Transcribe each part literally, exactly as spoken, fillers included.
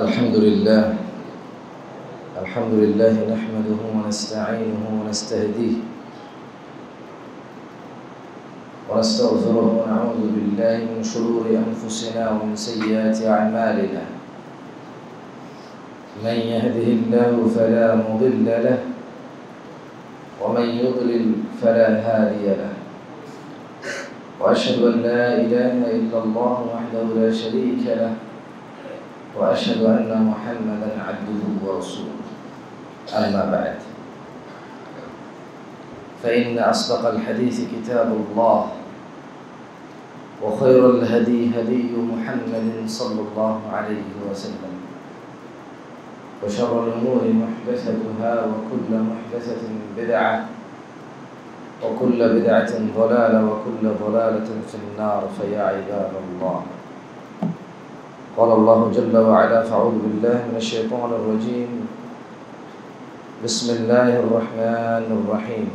الحمد لله الحمد لله نحمده ونستعينه ونستهديه ونستغفره ونعوذ بالله من شرور أنفسنا ومن سيئات أعمالنا من يهده الله فلا مضل له ومن يضلل فلا هادي له وأشهد أن لا إله إلا الله وحده لا شريك له وأشهد أن محمدًا عبده ورسوله أما بعد فإن أصدق الحديث كتاب الله وخير الهدي هدي محمد صلى الله عليه وسلم وشر الأمور محدثتها وكل محدثة بدعة وكل بدعة ضلالة وكل ضلالة في النار فيا عباد الله. قال الله جل وعلا فأعوذ بالله من الشيطان الرجيم بسم الله الرحمن الرحيم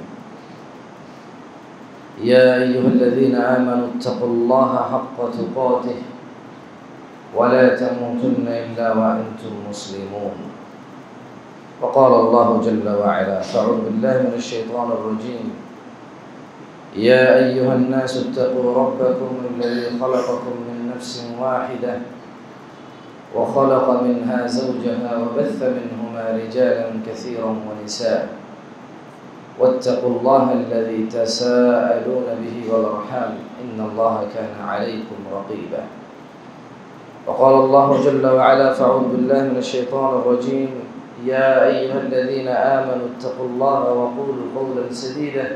يا أيها الذين آمنوا اتقوا الله حق تقاته ولا تموتن إلا وأنتم مسلمون. وقال الله جل وعلا فأعوذ بالله من الشيطان الرجيم يا أيها الناس اتقوا ربكم الذي خلقكم من نفس واحدة وخلق منها زوجها وبث منهما رجالا كثيرا ونساء واتقوا الله الذي تساءلون به والأرحام إن الله كان عليكم رقيبا. وقال الله جل وعلا فأعوذ بالله من الشيطان الرجيم يا أيها الذين آمنوا اتقوا الله وقولوا قولا سديدا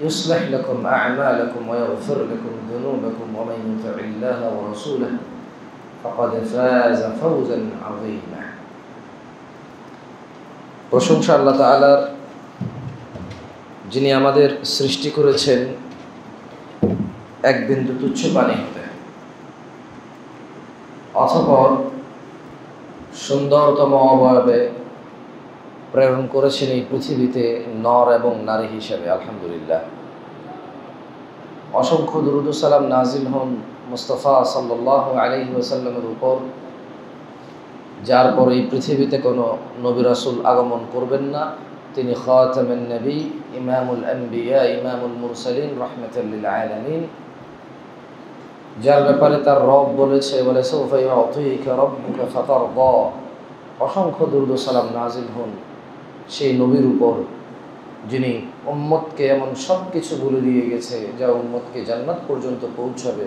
يصلح لكم أعمالكم ويغفر لكم ذنوبكم ومن يطع الله ورسوله فقد فاز فوزا عظيما. প্রশংসা আল্লাহ তাআলার যিনি আমাদের সৃষ্টি করেছেন এক বিন্দু তুচ্ছ পানি হতে অথবা সুন্দরতম অবয়বে প্রেরণ করেছেন এই পৃথিবীতে নর এবং নারী হিসেবে আলহামদুলিল্লাহ। অসংখ্য দরুদ ও সালাম নাজিল হন মুস্তাফা সাল্লাল্লাহু আলাইহি ওয়াসাল্লামের উপর, যার পর এই পৃথিবীতে কোনো নবী রাসূল আগমন করবেন না। তিনি খাতামুন নবী, ইমামুল আম্বিয়া, ইমামুল মুরসালিন, রাহমাতুল লিল আলামিন, যার ব্যাপারে তার রব বলেছে বলে সাউফা ইউতিকা রাব্বুকা ফাতারদা। অসংখ্য দরুদ ও সালাম নাজিল হন সেই নবীর উপর যিনি উম্মতকে এমন সব কিছু বলে দিয়ে গেছে যা উম্মতকে জান্নাত পর্যন্ত পৌঁছাবে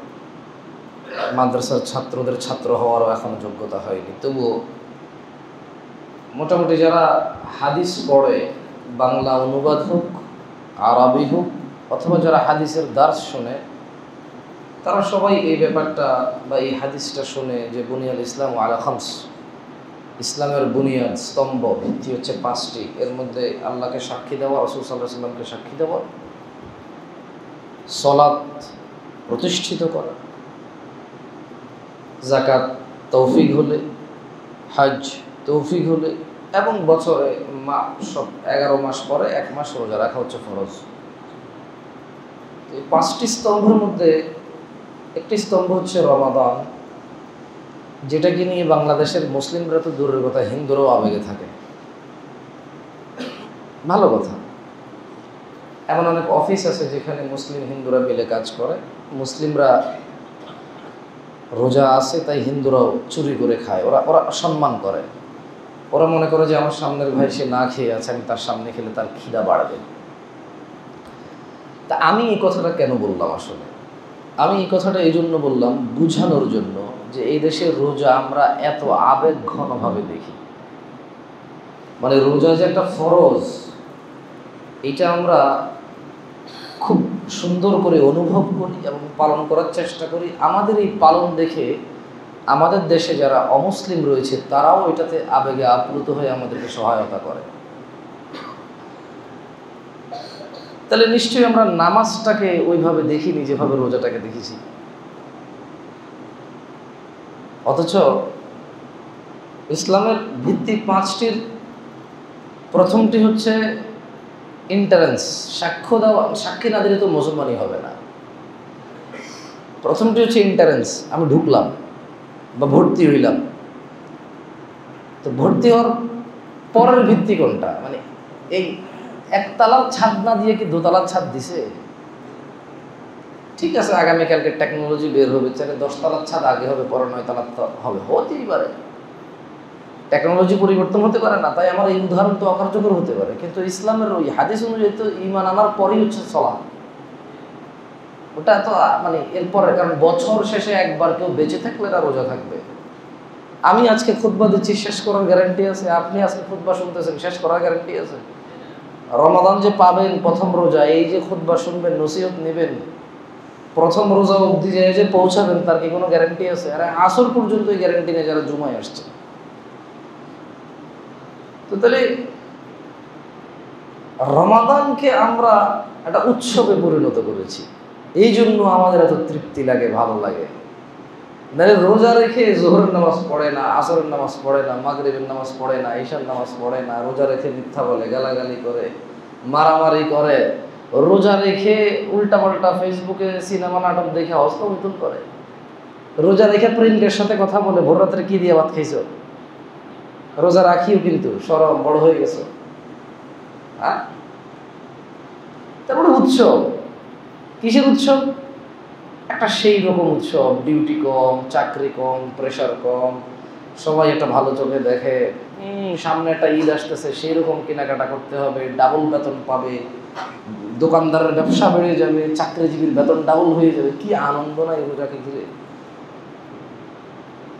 মাদ্রাসার ছাত্রদের ছাত্র হওয়ারও এখনো যোগ্যতা হয়নি, তবুও মোটামুটি যারা হাদিস পড়ে, বাংলা অনুবাদ হোক, আরবি হোক, অথবা যারা হাদিসের দার্স শোনে, তারা সবাই এই ব্যাপারটা বা এই হাদিসটা শুনে যে বুনিয়াল ইসলাম আলা খামস, ইসলামের বুনিয়াদ স্তম্ভ ভিত্তি হচ্ছে পাঁচটি, এর মধ্যে আল্লাহকে সাক্ষী দেওয়া, রাসূল সাল্লাল্লাহু আলাইহি ওয়াসাল্লামকে সাক্ষী দেওয়া, সালাত প্রতিষ্ঠিত করা, যাকাত তৌফিক হলে, হজ তৌফিক হলে, এবং বছরে মা সব এগারো মাস পরে এক মাস রোজা রাখা হচ্ছে ফরজ। এই পাঁচটি স্তম্ভের মধ্যে একটি স্তম্ভ হচ্ছে রমাদান, যেটাকে নিয়ে বাংলাদেশের মুসলিমরা তো দূরের কথা, হিন্দুরাও আবেগে থাকে। ভালো কথা, এমন অনেক অফিস আছে যেখানে মুসলিম হিন্দুরা মিলে কাজ করে। মুসলিমরা রোজা আছে তাই হিন্দুরাও চুরি করে খায়, ওরা ওরা সম্মান করে। ওরা মনে করে যে আমার সামনের ভাই সে না খেয়ে আছে, আমি তার সামনে খেলে তার খিদা বাড়বে। তা আমি এই কথাটা কেন বললাম? আসলে আমি এই কথাটা এই জন্য বললাম, বুঝানোর জন্য যে এই দেশে রোজা আমরা এত আবেগ ঘনভাবে দেখি, মানে রোজা যে একটা ফরজ এটা আমরা খুব সুন্দর করে অনুভব করি এবং পালন করার চেষ্টা করি। আমাদের এই পালন দেখে আমাদের দেশে যারা অমুসলিম রয়েছে তারাও এটাতে আবেগে আপ্লুত হয়ে আমাদেরকে সহায়তা করে। তাহলে নিশ্চয়ই আমরা নামাজটাকে ওইভাবে দেখিনি যেভাবে রোজাটাকে দেখেছি। অথচ ইসলামের ভিত্তি পাঁচটির প্রথমটি হচ্ছে ইন্টারেন্স, সাক্ষ্য দেওয়া। সাক্ষী না দিলে তো মুসলমানই হবে না। প্রথমটি হচ্ছে ইন্টারেন্স, আমি ঢুকলাম বা ভর্তি হইলাম। তো ভর্তি হওয়ার পরের ভিত্তি কোনটা? মানে এই একতলার ছাদ না দিয়ে কি দোতলার ছাদ দিছে? ঠিক আছে, আগামীকালকে টেকনোলজি বের হবে, চাইলে দশতলার ছাদ আগে হবে, পরে নয় তলার হবে। হতেই পারে, টেকনোলজি পরিবর্তন হতে পারে না, তাই আমার এই উদাহরণ তো অকার্যকর হতে পারে। কিন্তু ইসলামের ওই হাদিস অনুযায়ী তো ইমান আনার পরেই হচ্ছে সালাত। ওটা তো মানে এরপরে, কারণ বছর শেষে একবার কেউ বেঁচে থাকলে না রোজা থাকবে। আমি আজকে খুতবা দিচ্ছি, শেষ করার গ্যারান্টি আছে? আপনি আজকে খুতবা শুনতেছেন, শেষ করার গ্যারান্টি আছে? রমাদান যে পাবেন, প্রথম রোজা, এই যে খুতবা শুনবেন, নসিহত নেবেন, প্রথম রোজা অবধি যে পৌঁছাবেন, তার কি কোনো গ্যারান্টি আছে? আর আসর পর্যন্ত গ্যারান্টি নেই যারা জুমায় আসছে। তো তাহলে রমাদানকে আমরা একটা উৎসবে পরিণত করেছি, এই জন্য আমাদের এত তৃপ্তি লাগে, ভালো লাগে। নাহলে রোজা রেখে জোহরের নামাজ পড়ে না, আসরের নামাজ পড়ে না, মাগরিবের নামাজ পড়ে না, ঈশার নামাজ পড়ে না, রোজা রেখে মিথ্যা বলে, গালাগালি করে, মারামারি করে, রোজা রেখে উল্টাপাল্টা ফেসবুকে সিনেমা নাটক দেখে হস্তমিথুন করে, রোজা রেখে প্রেমিকের সাথে কথা বলে, ভোর রাত্রে কি দিয়ে ভাত খাইছো? রোজা রাখিও কিন্তু সরম, বড় হয়ে গেছো। হ্যাঁ, তারপরে উৎসব। কিসের উৎসব? একটা সেই রকম উৎসব, ডিউটি কম, চাকরি কম, প্রেশার কম, সবাই একটা ভালো চোখে দেখে, সামনে একটা ঈদ আসতেছে, সেই রকম কেনাকাটা করতে হবে, ডাবল বেতন পাবে, দোকানদারের ব্যবসা বেড়ে যাবে, চাকরিজীবীর বেতন ডাবল হয়ে যাবে। কি আনন্দ না এগুলোকে ঘিরে!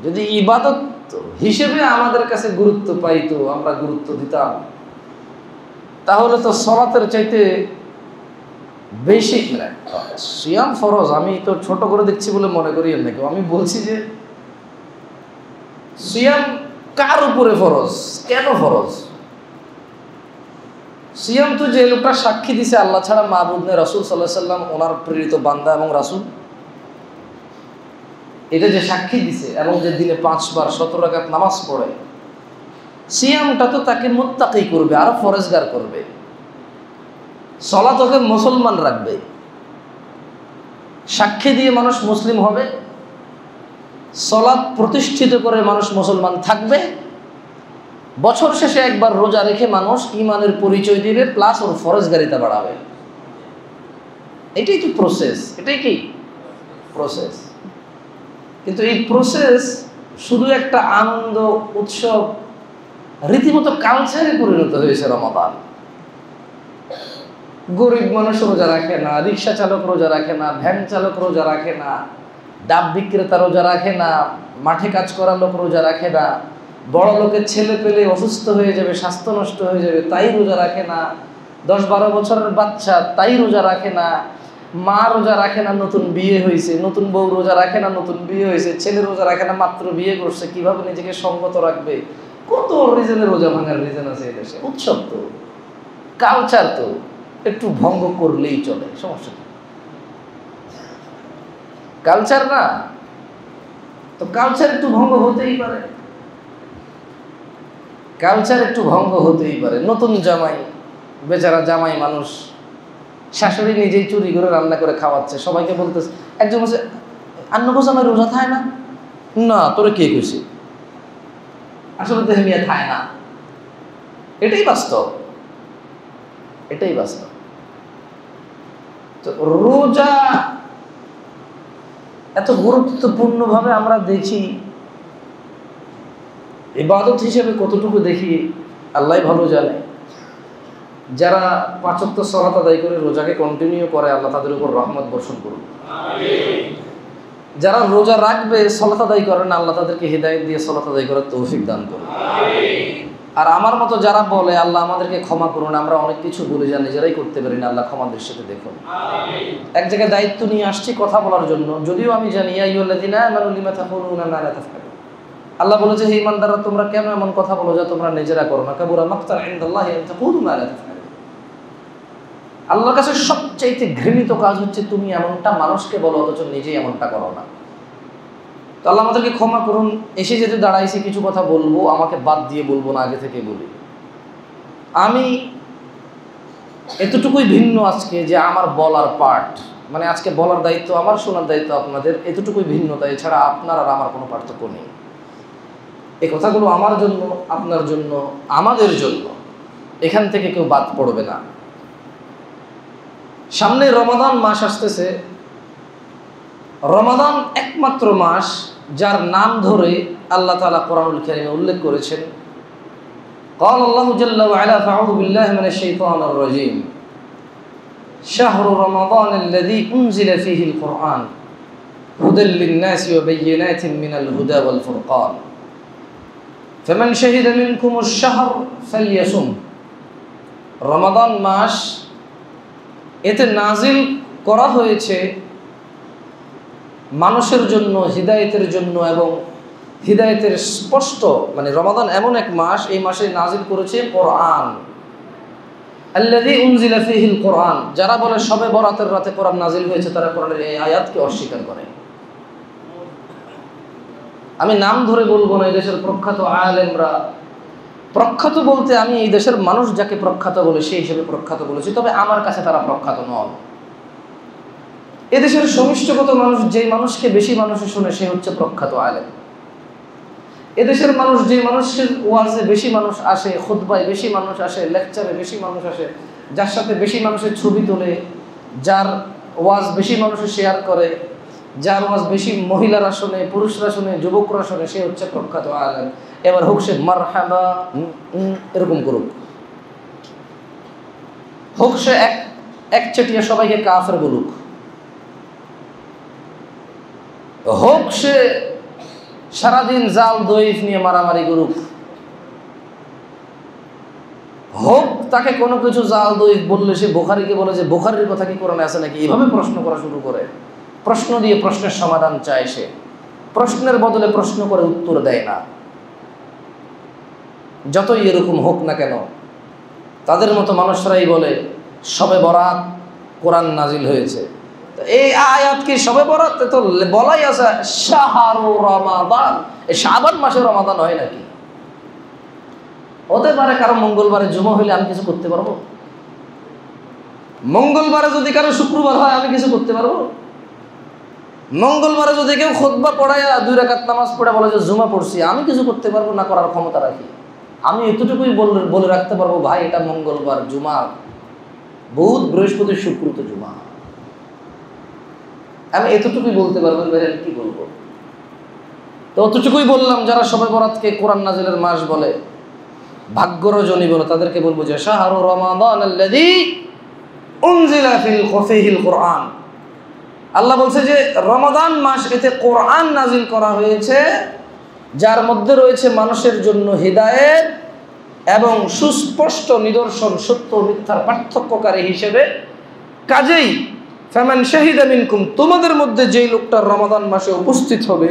যদি ইবাদত হিসেবে আমাদের কাছে গুরুত্ব পাইতো, আমরা গুরুত্ব দিতাম, তাহলে তো সালাতের চাইতে বেশি। সিয়াম ফরজ, আমি তো ছোট করে দেখছি বলে মনে করি না কেউ। আমি বলছি যে সিয়াম কার উপরে ফরজ, কেন ফরজ? সিয়াম তো যে লোকটা সাক্ষী দিছে আল্লাহ ছাড়া মাবুদ নেই, রাসূল সাল্লাল্লাহু আলাইহি সাল্লাম ওনার প্রেরিত বান্দা এবং রাসূল, এটা যে সাক্ষী দিছে এবং যে দিনে পাঁচবার সতেরো রাকাত নামাজ পড়ে, সিয়ামটা তো তাকে মুত্তাকি করবে, আরো ফরজগার করবে, সালাত ওকে মুসলমান রাখবে, সাক্ষী দিয়ে মানুষ মুসলিম হবে, সালাত প্রতিষ্ঠিত করে মানুষ মুসলমান থাকবে, বছর শেষে একবার রোজা রেখে মানুষ ইমানের পরিচয় দিবে, প্লাস ওর ফরজগারিতা বাড়াবে। এটাই তো প্রসেস, এটাই কি প্রসেস। কিন্তু এই প্রসেস শুধু একটা আনন্দ উৎসব, রীতিমতো কালচারে পরিণত হয়েছে রমাদান। গরিব মানুষ রোজা রাখে না, রিক্সা চালক রোজা রাখে না, ভ্যান চালক রোজা রাখে না, ডাব বিক্রেতা রোজা রাখে না, মাঠে কাজ করা লোক রোজা রাখে না, বড় লোকের ছেলে পেলে অসুস্থ হয়ে যাবে, স্বাস্থ্য নষ্ট হয়ে যাবে, তাই রোজা রাখে না, দশ বারো বছরের বাচ্চা তাই রোজা রাখে না, মা রোজা রাখে না, নতুন বিয়ে হয়েছে, নতুন বউ রোজা রাখে না, নতুন বিয়ে হয়েছে, ছেলে রোজা রাখে না, মাত্র বিয়ে করছে, কিভাবে নিজেকে সঙ্গত রাখবে? কত রিজনে রোজা ভাঙার রিজন আছে এই দেশে। উৎসব তো, কালচার তো, একটু ভঙ্গ করলেই চলে, সমস্যা নেই। কালচার না তো, কালচার একটু ভঙ্গ হতেই পারে, কালচার একটু ভঙ্গ হতেই পারে। নতুন জামাই, বেচারা জামাই মানুষ, শাশুড়ি নিজেই চুরি করে রান্না করে খাওয়াচ্ছে, সবাইকে বলতেছে। একজন বলছে, আন্ন বস আমার রোজা থায় না। না তোরা কে কইছে? আসলে তো হেমিয়া থায় না, এটাই বাস্তব, এটাই বাস্তব। তো রোজা এত গুরুত্বপূর্ণ ভাবে আমরা দেখি, ইবাদত হিসেবে কতটুকু দেখি আল্লাহ ভালো জানে। যারা পাঁচ ওয়াক্ত সালাত আদায় করে রোজাকে কন্টিনিউ করে, আল্লাহ তাদের উপর রহমত বর্ষণ করুন। যারা রোজা রাখবে সালাত আদায় করে না, আল্লাহ তাদেরকে হিদায়াত দিয়ে সালাত আদায় করার তৌফিক দান করুন। আর আমার মতো যারা বলে আল্লাহ আমাদেরকে ক্ষমা করুন, আমরা অনেক কিছু বলে যা নিজেরাই করতে পারি না, আল্লাহ ক্ষমা দৃষ্টিতে দেখুন। এক জায়গায় দায়িত্ব নিয়ে আসছি কথা বলার জন্য, যদিও আমি জানি আল্লাহ বলেছে, হে ইমানদাররা তোমরা কেন এমন কথা বলো যা তোমরা নিজেরা করো না? কাবুরা মাকতান ইনদাল্লাহি আন তাকুলু মা লা তাফআলুন। আল্লাহর কাছে সবচেয়ে ঘৃণিত কাজ হচ্ছে তুমি এমনটা মানুষকে বলো অথচ নিজেই এমনটা করো না। তো আল্লাহ আমাদেরকে ক্ষমা করুন, এসে যেতে দাঁড়াইছি কিছু কথা বলবো, আমাকে বাদ দিয়ে বলবো না, আগে থেকে বলি। আমি এতটুকুই ভিন্ন আজকে যে আমার বলার পার্ট, মানে আজকে বলার দায়িত্ব আমার, শোনার দায়িত্ব আপনাদের, এতটুকুই ভিন্নতা, এছাড়া আপনার আর আমার কোনো পার্থক্য নেই। এই কথাগুলো আমার জন্য, আপনার জন্য, আমাদের জন্য, এখান থেকে কেউ বাদ পড়বে না। সামনে রমাদান মাস আসতেছে, রমাদান একমাত্র মাস যার নাম ধরে আল্লাহ তাআলা কোরআনুল কারীমে উল্লেখ করেছেন, قال الله جل وعلا فاعوذ بالله من الشيطان الرجيم شهر رمضان الذي انزل فيه القرآن هدى للناس وبينات من الهدى والفرقان فمن شهد منكم الشهر فليصم رمضان মাস এতে নাজিল করা হয়েছে মানুষের জন্য, হিদায়েতের জন্য এবং হিদায়েতের স্পষ্ট, মানে রমাদান এমন এক মাস, এই মাসে নাজিল করেছে কোরআন। আল্লাযী উনজিলা ফীহিল কোরআন, যারা বলে শবে বরাতের রাতে কোরআন নাজিল হয়েছে তারা কোরআনের এই আয়াতকে অস্বীকার করে। আমি নাম ধরে বলবো না, এই দেশের প্রখ্যাত আলেমরা, প্রখ্যাত বলতে আমি এই দেশের মানুষ যাকে প্রখ্যাত বলে সেই হিসেবে প্রখ্যাত বলেছি, তবে আমার কাছে তারা প্রখ্যাত নন। এদেশের সমষ্টিগত মানুষ, যেই মানুষকে বেশি মানুষে শুনে সে হচ্ছে প্রখ্যাত আলেম। এদেশের মানুষ, যে মানুষের ওয়াজে বেশি মানুষ আসে, খুতবায় বেশি মানুষ আসে, লেকচারে বেশি মানুষ আসে, যার সাথে বেশি মানুষের ছবি তোলে, যার ওয়াজ বেশি মানুষে শেয়ার করে, যার ওয়াজ বেশি মহিলারা শোনে, পুরুষরা শোনে, যুবকরা শোনে, সে হচ্ছে প্রখ্যাত আলেম। এবার হোক সে মারহাবা এরকম করুক, হোক সে এক একচেটিয়া সবাইকে কাফের বলুক, হোক সে সারাদিন জাল দইফ নিয়ে মারামারি করুক, হোক তাকে কোনো কিছু জাল দইফ বললে সে বুখারীকে বলে যে বুখারীর কথা কি কোরআনে আছে নাকি, এভাবে প্রশ্ন করা শুরু করে, প্রশ্ন দিয়ে প্রশ্নের সমাধান চায়, সে প্রশ্নের বদলে প্রশ্ন করে উত্তর দেয় না। যতই এরকম হোক না কেন, তাদের মতো মানুষরাই বলে শবে বরাত কোরআন নাজিল হয়েছে। এই আয়াত কি শবে বরাত? তো বলাই আছে শাহরু রমাদান, এই শাবান মাসে রমাদান হয় নাকি? হতে পারে কারো মঙ্গলবারে জুমা হইলে আমি কিছু করতে পারবো, মঙ্গলবারে যদি কারো শুক্রবার হয় আমি কিছু করতে পারবো, মঙ্গলবারে যদি কেউ খুতবা পড়ায় দুই রাকাত নামাজ পড়ে বলে যে জুমা পড়ছি, আমি কিছু করতে পারবো না, করার ক্ষমতা রাখি। আমি এতটুকুই বলে রাখতে পারবো ভাই, এটা মঙ্গলবার জুমা, বুধ বৃহস্পতি শুক্র তো জুমা, আমি এতটুকুই বলতে পারবো। ভাইরাল কি বলবো, তো অতটুকুই বললাম। যারা শবে বরাতকে কোরআন নাজিলের মাস বলে, ভাগ্য রজনী বলে, তাদেরকে বলবো যে শাহরু রমাদান আল্লাযী উনজিলা ফীহিল কোরআন, আল্লাহ বলছে যে রমাদান মাস এতে কোরআন নাজিল করা হয়েছে যার মধ্যে রয়েছে মানুষের জন্য হিদায়েত এবং সুস্পষ্ট নিদর্শন, সত্য মিথ্যার পার্থক্যকারী হিসেবে। কাজেই ফামান শাহিদা মিনকুম, তোমাদের মধ্যে যেই লোকটা রমাদান মাসে উপস্থিত হবে,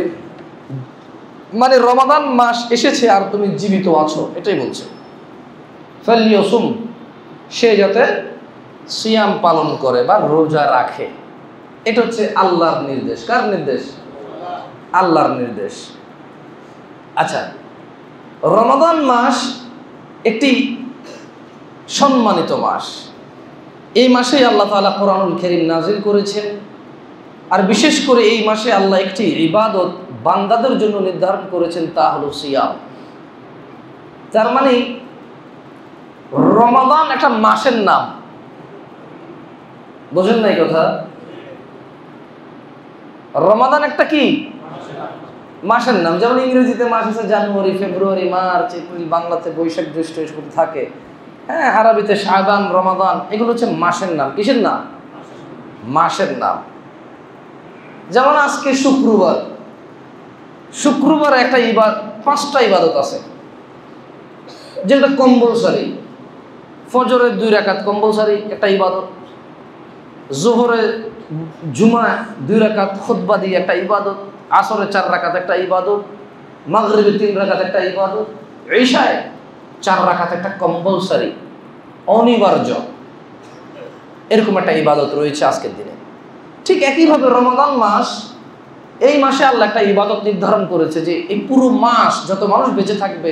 মানে রমাদান মাস এসেছে আর তুমি জীবিত আছো এটাই বলছে, ফালিয়াসুম, সে যাতে সিয়াম পালন করে বা রোজা রাখে। এটা হচ্ছে আল্লাহর নির্দেশ। কার নির্দেশ? আল্লাহর নির্দেশ। আচ্ছা, রমাদান মাস একটি সম্মানিত মাস, এই মাসেই আল্লাহ তাআলা কোরআনুল কারীম নাজিল করেছেন। আর বিশেষ করে এই মাসে আল্লাহ একটি ইবাদত বান্দাদের জন্য নির্ধারণ করেছেন, তা হলো সিয়াম। তার মানে রমাদান একটা মাসের নাম, বুঝেন না এই কথা? রমাদান একটা কি মাসের নাম। যেমন ইংরেজিতে মাস আছে জানুয়ারি, ফেব্রুয়ারি, মার্চ, এপ্রিল, বাংলাতে বৈশাখ, জ্যৈষ্ঠ এসব থাকে, হ্যাঁ, আরবিতে শাবান, রমাদান, এগুলো হচ্ছে মাসের নাম। কিসের নাম? মাসের নাম। যেমন আজকে শুক্রবার, শুক্রবার একটা ইবাদত, পাঁচটা ইবাদত আছে যেটা কম্পালসারি। ফজরের দুই রাকাত কম্পালসারি একটা ইবাদত, জোহরে জুমা দুই রাকাত খুতবা দিয়ে একটা ইবাদত, আসরে চার রাকাত একটা ইবাদত, মাগরিবে তিন রাকাত একটা ইবাদত, ঈশায় চার রাকাত একটা কম্পালসারি, অনিবার্য। এরকম একটা ইবাদত রয়েছে আজকের দিনে। ঠিক একইভাবে রমাদান মাস, এই মাসে আল্লাহ একটা ইবাদত নির্ধারণ করেছে যে এই পুরো মাস যত মানুষ বেঁচে থাকবে,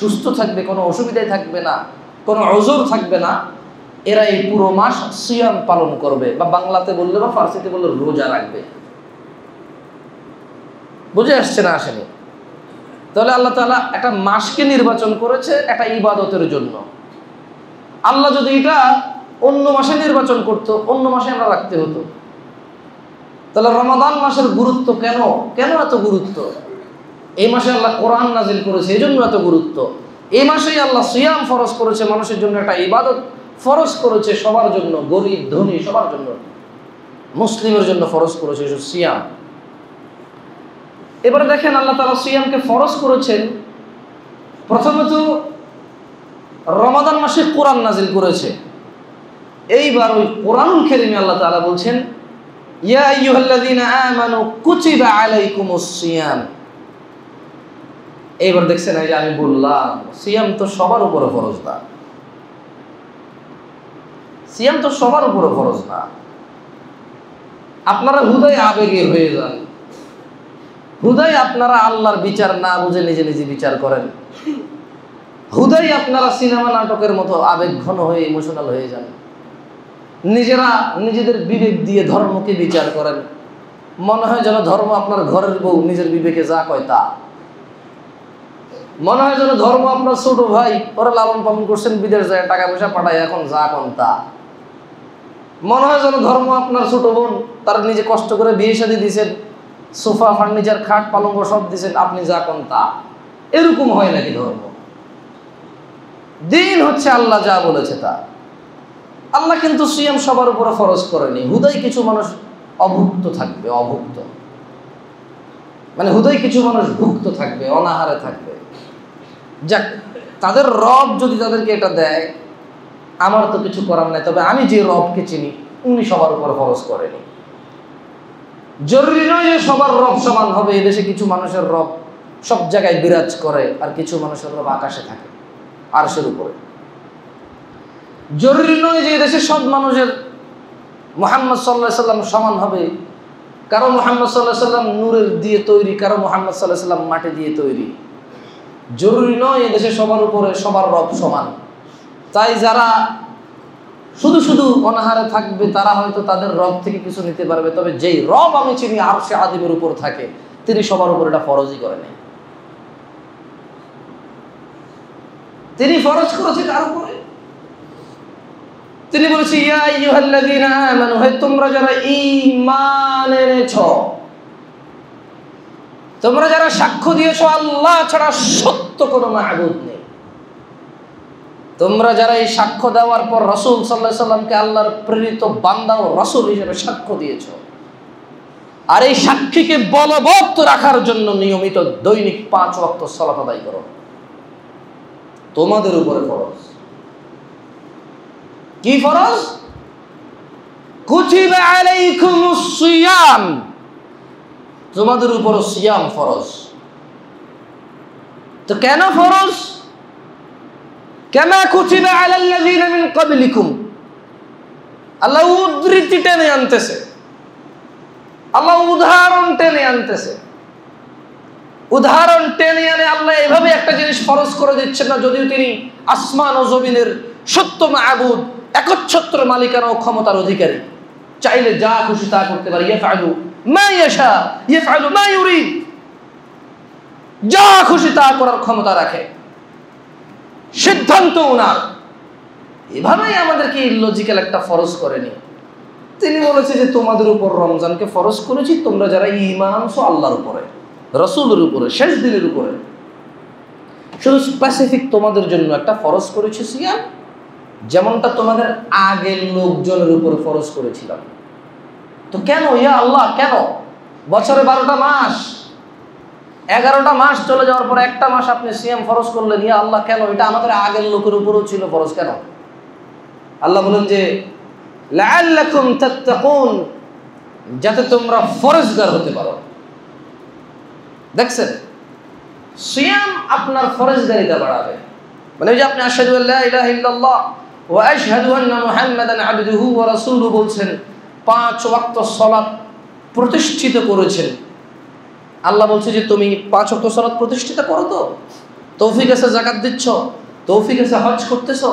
সুস্থ থাকবে, কোনো অসুবিধায় থাকবে না, কোনো অজুর থাকবে না, এরা এই পুরো মাস সিয়াম পালন করবে, বা বাংলাতে বললে বা ফার্সিতে বললে রোজা রাখবে। বুঝে আসছে না আসেনি? তাহলে আল্লাহ তাআলা একটা মাসকে নির্বাচন করেছে একটা ইবাদতের জন্য। আল্লাহ যদি এটা অন্য মাসে নির্বাচন করতো, অন্য মাসে আমরা রাখতে হতো। তাহলে রমাদান মাসের গুরুত্ব কেন কেন এত গুরুত্ব? এই মাসে আল্লাহ কোরআন নাজিল করেছে, এই জন্য এত গুরুত্ব। এই মাসেই আল্লাহ সিয়াম ফরজ করেছে মানুষের জন্য, একটা ইবাদত ফরজ করেছে সবার জন্য, গরিব ধনী সবার জন্য, মুসলিমের জন্য ফরজ করেছে সিয়াম। এবারে দেখেন আল্লাহ তাআলা সিয়ামকে ফরজ করেছেন, প্রথমত রমাদান মাসে কোরআন নাজিল করেছে। এইবার ওই কোরআনুল কারীমে আল্লাহ তাআলা বলছেন, ইয়া আইয়ুহাল্লাযীনা আমানু কুতিবা আলাইকুমুস সিয়াম। এইবার দেখছেন, এই যে আমি বললাম সিয়াম তো সবার উপরে ফরজ না, সিয়াম তো সবার উপরে ফরজ না। আপনারা হুদায় আবেগে হয়ে যান, হুদাই আপনারা আল্লাহর বিচার না বুঝে নিজে নিজে বিচার করেন, হুদাই আপনারা সিনেমা নাটকের মতো আবেগ ঘন হয়ে ইমোশনাল হয়ে যান, নিজেরা নিজেদের বিবেক দিয়ে ধর্মকে বিচার করেন, মনে হয় যেন ধর্ম আপনার ঘরের বউ, নিজের বিবেকে যা কয় তা, মনে হয় যেন ধর্ম আপনার ছোট ভাই, ওরা লালন পালন করছেন বিদেশ যায়, টাকা পয়সা পাঠায়, এখন যা কন তা, মনে হয় যেন ধর্ম আপনার ছোট বোন, তারা নিজে কষ্ট করে বিয়ে শাদী দিয়েছেন, সোফা ফার্নিচার খাট পালঙ্গ সব দিয়েছেন, আপনি যা কন তা। এরকম হয় নাকি ধর্ম? দিন হচ্ছে আল্লাহ যা বলেছে তা। আল্লাহ কিন্তু সিয়াম সবার উপরে ফরজ করেনি, হুদাই কিছু মানুষ অভুক্ত থাকবে, অভুক্ত মানে হুদাই কিছু মানুষ ভুক্ত থাকবে, অনাহারে থাকবে। যাক, তাদের রব যদি তাদেরকে এটা দেয়, আমার তো কিছু করার নাই, তবে আমি যে রবকে চিনি উনি সবার উপরে ফরজ করেনি। জরুরি নয় যে সবার রব সমান হবে। এদেশে কিছু মানুষের রব সব জায়গায় বিরাজ করে, আর কিছু মানুষের রব আকাশে থাকে, আরশের উপরে। জরুরি নয় যে এদেশে সব মানুষের মুহাম্মদ সাল্লাল্লাহু আলাইহি সাল্লাম সমান হবে। কারো মুহাম্মদ সাল্লাল্লাহু আলাইহি সাল্লাম নূরের দিয়ে তৈরি, কারো মুহাম্মদ সাল্লাল্লাহু আলাইহি সাল্লাম মাটি দিয়ে তৈরি। জরুরি নয় এদেশে সবার উপরে সবার রব সমান। তাই যারা শুধু শুধু অনাহারে থাকবে, তারা হয়তো তাদের রব থেকে কিছু নিতে পারবে, তবে যেই রব আমি চিনি আরশে আযীমের উপর থাকে, তিনি সবার উপর এটা ফরজই করে নাই। তিনি ফরজ করেছে কার উপরে? তিনি বলেছে, ইয়া আইয়ুহাল্লাযীনা আমানু, হে তোমরা যারা ঈমান এনেছো, তোমরা যারা সাক্ষ্য দিয়েছো আল্লাহ ছাড়া সত্য কোনো মাবুদ নেই, তোমরা যারা এই সাক্ষ্য দেওয়ার পর রাসূল সাল্লাল্লাহু আলাইহি সাল্লামকে আল্লাহর প্রেরিত বান্দা ও রাসূল হিসেবে সাক্ষ্য দিয়েছো, আর এই সাক্ষীকে বলবৎ রাখার জন্য নিয়মিত দৈনিক পাঁচ ওয়াক্ত সালাত আদায় করো, তোমাদের উপরে ফরজ। কি ফরজ? কুতিবা আলাইকুমুস সিয়াম, তোমাদের উপর সিয়াম ফরজ। তো কেন ফরজ? কামা কুতিবা আলাল্লাযীনা মিন ক্বাবলিকুম। আল্লাহ উদ্ধৃতি টেনে আনতেছে, আল্লাহ উদাহরণ টেনে আনতেছে, উদাহরণ টেনে আনে। আল্লাহ এভাবে একটা জিনিস ফরজ করে দিচ্ছেন না, যদিও তিনি আসমান ও জমিনের সত্য মাবুদ, একচ্ছত্র মালিকানা ও ক্ষমতার অধিকারী, চাইলে যা খুশি তা করতে পারে। ইয়াফআলু মা ইয়াশা ইয়াফআলু মা ইউরিদ, যা খুশি তা করার ক্ষমতা রাখে, সিদ্ধান্ত ওনার। এভাবেই আমাদেরকে ইলজিক্যাল একটা ফরজ করেনি। তিনি বলেছে যে তোমাদের উপর রমজানকে ফরজ করেছি, তোমরা যারা ঈমান আনছো আল্লাহর উপরে, রাসূলের উপরে, শেষ দিনের উপরে। শুধু স্পেসিফিক তোমাদের জন্য একটা ফরজ করেছি সিয়াম, যেমনটা তোমাদের আগের লোকজনের উপর ফরজ করেছিলাম। তো কেন ইয়া আল্লাহ, কেন? বছরে বারোটা মাস, এগারোটা মাস চলে যাওয়ার পর একটা মাস আপনি সিয়াম ফরজ করলেন, ইয়া আল্লাহ কেন? এটা আমাদের আগের লোকের উপরও ছিল ফরজ, কেন? আল্লাহ বলেন যে লাআল্লাকুম তাত্তাকুন, যাতে তোমরা ফরজগার হতে পারো। দেখছেন, সিয়াম আপনার ফরজগারিতা বাড়াবে। মানে ওই যে আপনি আশহাদু আল্লা ইলাহা ইল্লাল্লাহ وأشهد أن محمدا عبده ورسوله বলছেন পাঁচ ওয়াক্ত সালাত প্রতিষ্ঠিত করেছেন আল্লাহ বলছে যে তুমি পাঁচ ওয়াক্ত সালাত প্রতিষ্ঠিত করো তো তৌফিক আছে যাকাত দিচ্ছ তৌফিক আছে হজ করতেছো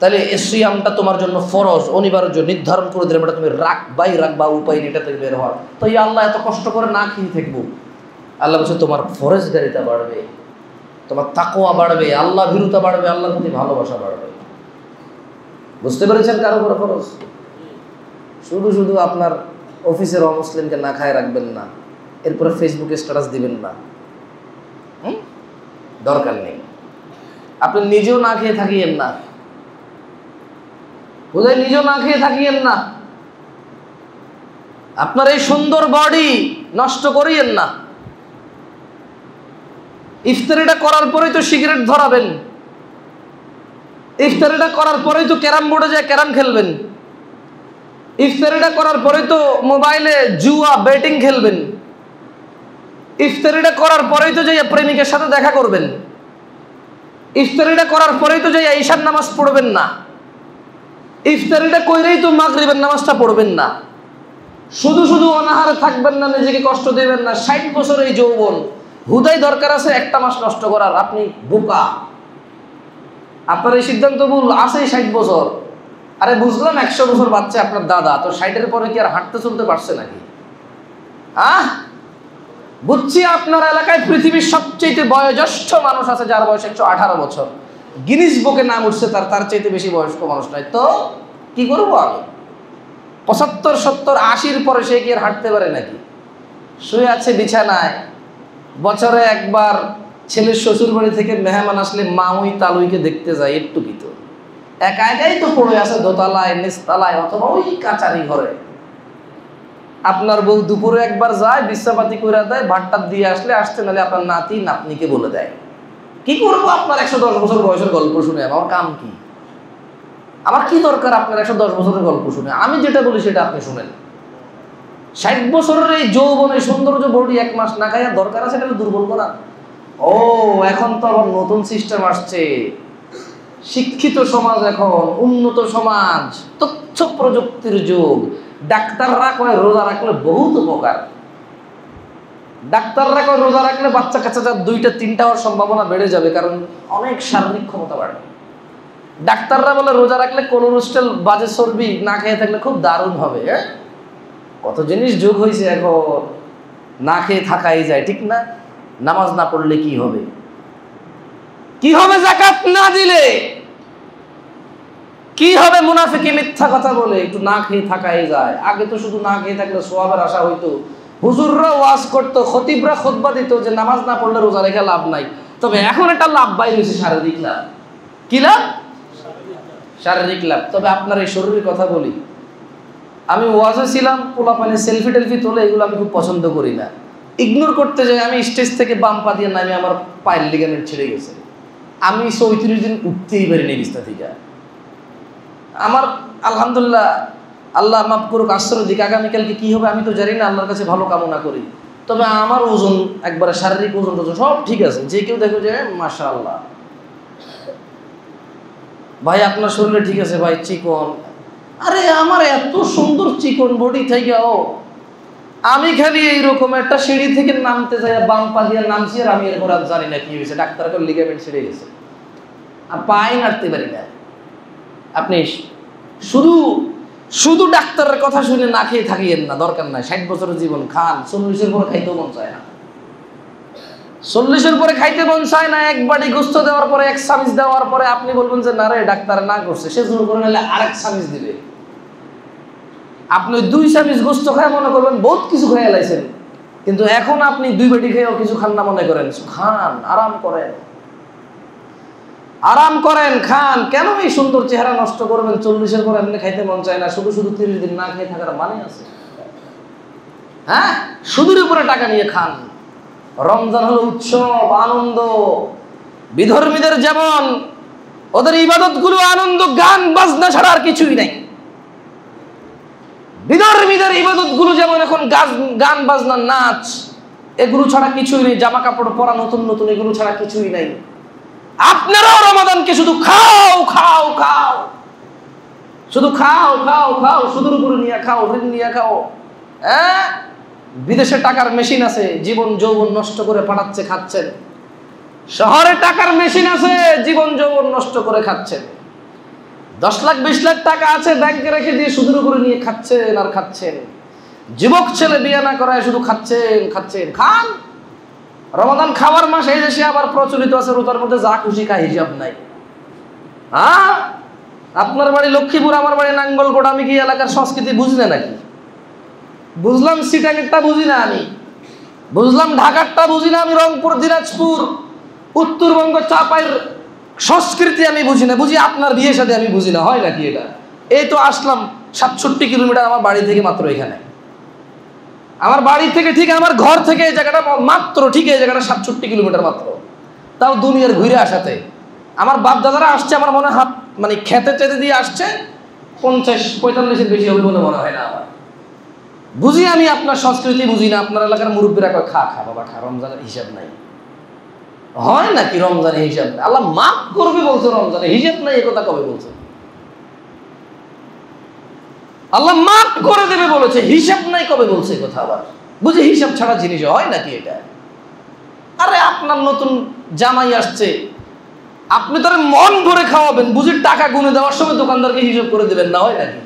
তাহলে এই সিয়ামটা তোমার জন্য ফরজ অনিবার্য নির্ধারণ করে দিলাম এটা তুমি রাখ বাই রাখবা উপায় নেই এটা থেকে বের হওয়ার তো ইয়া আল্লাহ এত কষ্ট করে না খেয়ে থাকবো আল্লাহ বলছে তোমার ফরজগারিতা বাড়বে তোমার তাকওয়া বাড়বে আল্লাহ ভীরুতা বাড়বে আল্লাহর প্রতি ভালোবাসা বাড়বে বুঝতে পেরেছেন কারো বড় ফরজ শুধু শুধু আপনার অফিসের অমুসলিমকে না খায় রাখবেন না এরপর ফেসবুকে স্ট্যাটাস দিবেন না দরকার নেই আপনি নিজেও না খেয়ে থাকিয়েন না বুঝাই নিজেও না খেয়ে থাকিয়েন না আপনার এই সুন্দর বডি নষ্ট করিয়েন না ইফতারিটা করার পরেই তো সিগারেট ধরাবেন ইফতারিটা করার পরেই তো ক্যারাম বোর্ডে যায় ক্যারাম খেলবেন ইফতারিটা করার পরেই তো মোবাইলে জুয়া ব্যাটিং খেলবেন ইফতারিটা করার পরেই তো যাইয়া প্রেমিকের সাথে দেখা করবেন ইফতারিটা করার পরেই তো যাইয়া ঈশার নামাজ পড়বেন না ইফতারিটা কইরেই তো মাগরিবের নামাজটা পড়বেন না শুধু শুধু অনাহারে থাকবেন না নিজেকে কষ্ট দিবেন না ষাট বছর এই যৌবন হুদাই দরকার আছে একটা মাস নষ্ট করার আপনি বোকা আপনার এই সিদ্ধান্ত ভুল আছে ষাট বছর আরে বুঝলাম একশো বছর বাচ্চা আপনার দাদা তো ষাট এর পরে কি আর হাঁটতে চলতে পারছে নাকি আহ বুঝছি আপনার এলাকায় পৃথিবীর সবচেয়ে বয়োজ্যেষ্ঠ মানুষ আছে যার বয়স একশো আঠারো বছর গিনিস বুকে নাম উঠছে তার তার চাইতে বেশি বয়স্ক মানুষ নাই তো কি করবো আমি পঁচাত্তর সত্তর আশির পরে সে কি আর হাঁটতে পারে নাকি শুয়ে আছে বিছানায় বছরে একবার ছেলের শ্বশুর বাড়ি থেকে মেহমান আসলে মাউই তালুইকে দেখতে যায় একটু কি তো একা একাই তো পড়ে আছে দোতলায় নিচতলায় অথবা ওই কাচারি ঘরে আপনার বউ দুপুরে একবার যায় বিছাপাতি কইরা দেয় ভাতটা দিয়ে আসলে আসতে নালে আপনার নাতি নাতনিকে বলে দেয় কি করবো আপনার একশো দশ বছর বয়সের গল্প শুনে আমার কাম কি আমার কি দরকার আপনার একশো দশ বছরের গল্প শুনে আমি যেটা বলি সেটা আপনি শুনেন ষাট বছরের এই যৌবনে সৌন্দর্য বডি এক মাস না খাইয়া দরকার আছে এটা দুর্বল করা ও এখন তো আবার নতুন সিস্টেম আসছে শিক্ষিত সমাজ এখন উন্নত সমাজ তথ্য প্রযুক্তির যুগ ডাক্তাররা কয় রোজা রাখলে বহুত উপকার ডাক্তাররা কয় রোজা রাখলে বাচ্চা কাচ্চা দুইটা তিনটা হওয়ার সম্ভাবনা বেড়ে যাবে কারণ অনেক শারীরিক ক্ষমতা বাড়ে ডাক্তাররা বলে রোজা রাখলে কোলেস্টেরল বাজে চর্বি না খেয়ে থাকলে খুব দারুণ হবে হ্যাঁ কত জিনিস যোগ হয়েছে এখন না খেয়ে থাকাই যায় ঠিক না নামাজ না পড়লে কি হবে কি হবে যাকাত না দিলে কি হবে মুনাফিকি মিথ্যা কথা বলে একটু না খেয়ে থাকাই যায় আগে তো শুধু না খেয়ে থাকলে সওয়াবের আশা হইতো হুজুররা ওয়াজ করত খতিবরা খুতবা দিত যে নামাজ না পড়লে রোজা রেখে লাভ নাই তবে এখন এটা লাভ বাইরে হয়েছে শারীরিক লাভ কি লাভ শারীরিক লাভ তবে আপনার এই শরীরের কথা বলি আমি ওয়াজে ছিলাম পোলা পানে সেলফি টেলফি তোলে এগুলো আমি খুব পছন্দ করি না ইগনোর করতে যাই আমি স্টেজ থেকে বাম পা দিয়ে নামে আমার পায়ের লিগামেন্ট ছিঁড়ে গেছে আমি চৌত্রিশ দিন উঠতেই পারিনি বিছনা থেকে আমার আলহামদুলিল্লাহ আল্লাহ মাফ করুক আশ্রয় দিক আগামীকালকে কী হবে আমি তো জানি না আল্লাহর কাছে ভালো কামনা করি তবে আমার ওজন একবারে শারীরিক ওজন টোজন সব ঠিক আছে যে কেউ দেখো যে মাশাআল্লাহ ভাই আপনার শরীরে ঠিক আছে ভাই চিকন আরে আমার এত সুন্দর চিকন বডি থেকে ও আমি খালি এইরকম একটা সিঁড়ি থেকে নামতে যাই বাম পা দিয়ে নামছি আর আমি এরপর আর জানি না কি হয়েছে ডাক্তারকে লিগামেন্ট ছিঁড়ে গেছে আর পায়ে নাড়তে পারি না আপনি শুধু শুধু ডাক্তারের কথা শুনে না খেয়ে থাকিয়েন না দরকার নাই ষাট বছরের জীবন খান চল্লিশের পরে খাইতেও মন চায় না চল্লিশের পরে খাইতে মন চায় না এক বাটি গোস্ত দেওয়ার পরে এক সামিজ দেওয়ার পরে আপনি বলবেন যে না রে ডাক্তার না করছে সে জোর করে নিলে আরেক সামিজ দিবে আপনি দুই চামিচ গোস্ত খায় মনে করবেন বহুত কিছু খেয়ে লাইছেন কিন্তু এখন আপনি দুই বাটি খেয়েও কিছু খান না মনে করেন খান আরাম করেন আরাম করেন খান কেন এই সুন্দর চেহারা নষ্ট করবেন চল্লিশের পর এমনি খাইতে মন চায় না শুধু শুধু তিরিশ দিন না খেয়ে থাকার মানে আছে হ্যাঁ শুধুর উপরে টাকা নিয়ে খান রমজান হলো উৎসব আনন্দ বিধর্মীদের যেমন ওদের ইবাদতগুলো আনন্দ গান বাজনা ছাড়া আর কিছুই নাই বিধর্মীদের ইবাদতগুলো যেমন এখন গান বাজনা নাচ এগুলো ছাড়া কিছুই নেই জামা কাপড় পরা নতুন নতুন এগুলো ছাড়া কিছুই নাই আপনারাও রমাদানকে শুধু খাও খাও খাও শুধু খাও খাও খাও সুদূর করে নিয়া খাও ঋণ নিয়া খাও হ্যাঁ বিদেশে টাকার মেশিন আছে জীবন যৌবন নষ্ট করে পাঠাচ্ছে খাচ্ছেন শহরে টাকার মেশিন আছে জীবন যৌবন নষ্ট করে খাচ্ছেন দশ লাখ বিশ লাখ টাকা আছে ব্যাংকে রেখে দিয়ে সুদূর করে নিয়ে খাচ্ছেন আর খাচ্ছেন যুবক ছেলে বিয়ে না করায় শুধু খাচ্ছেন খাচ্ছেন খান রমাদান খাবার মাস এই দেশে আবার প্রচলিত আছে রোজার মধ্যে যা খুশি খায় হিসাব নাই হ্যাঁ আপনার বাড়ি লক্ষ্মীপুর আমার বাড়ি নাঙ্গলকোট আমি কি এলাকার সংস্কৃতি বুঝলে নাকি বুঝলাম সিটানেরটা বুঝিনা আমি বুঝলাম ঢাকারটা বুঝিনা আমি রংপুর দিনাজপুর উত্তরবঙ্গ চাপাইর সংস্কৃতি আমি বুঝিনা বুঝি আপনার বিয়ের সাথে আমি বুঝিনা হয় নাকি এটা এই তো আসলাম সাতষট্টি কিলোমিটার আমার বাড়ি থেকে মাত্র এখানে আমার বাড়ি থেকে ঠিক আমার ঘর থেকে এই জায়গাটা মাত্র ঠিক এই জায়গাটা সাতষট্টি কিলোমিটার মাত্র তাও দুনিয়ার ঘুরে আসাতে আমার বাপ দাদারা আসছে আমার মনে হাত মানে খেতে চেতে দিয়ে আসছে পঞ্চাশ পঁয়তাল্লিশ এর বেশি হবে বলে মনে হয় না আমার বুঝি আমি আপনার সংস্কৃতি বুঝি না আপনার এলাকার মুরব্বীরা কয় খা খা বাবা খা রমজানের হিসাব নাই হয় নাকি রমজানের হিসাব নাই আল্লাহ মাফ করবে বলছে রমজানের হিসাব নাই এই কথা কবে বলছে আল্লাহ মাফ করে দেবে বলেছে হিসাব নাই কবে বলছে এই কথা আবার বুঝি হিসাব ছাড়া জিনিস হয় নাকি এটা আরে আপনার নতুন জামাই আসছে আপনি তারে মন ভরে খাওয়াবেন বুঝি টাকা গুনে দেওয়ার সময় দোকানদারকে হিসাব করে দিবেন না হয় নাকি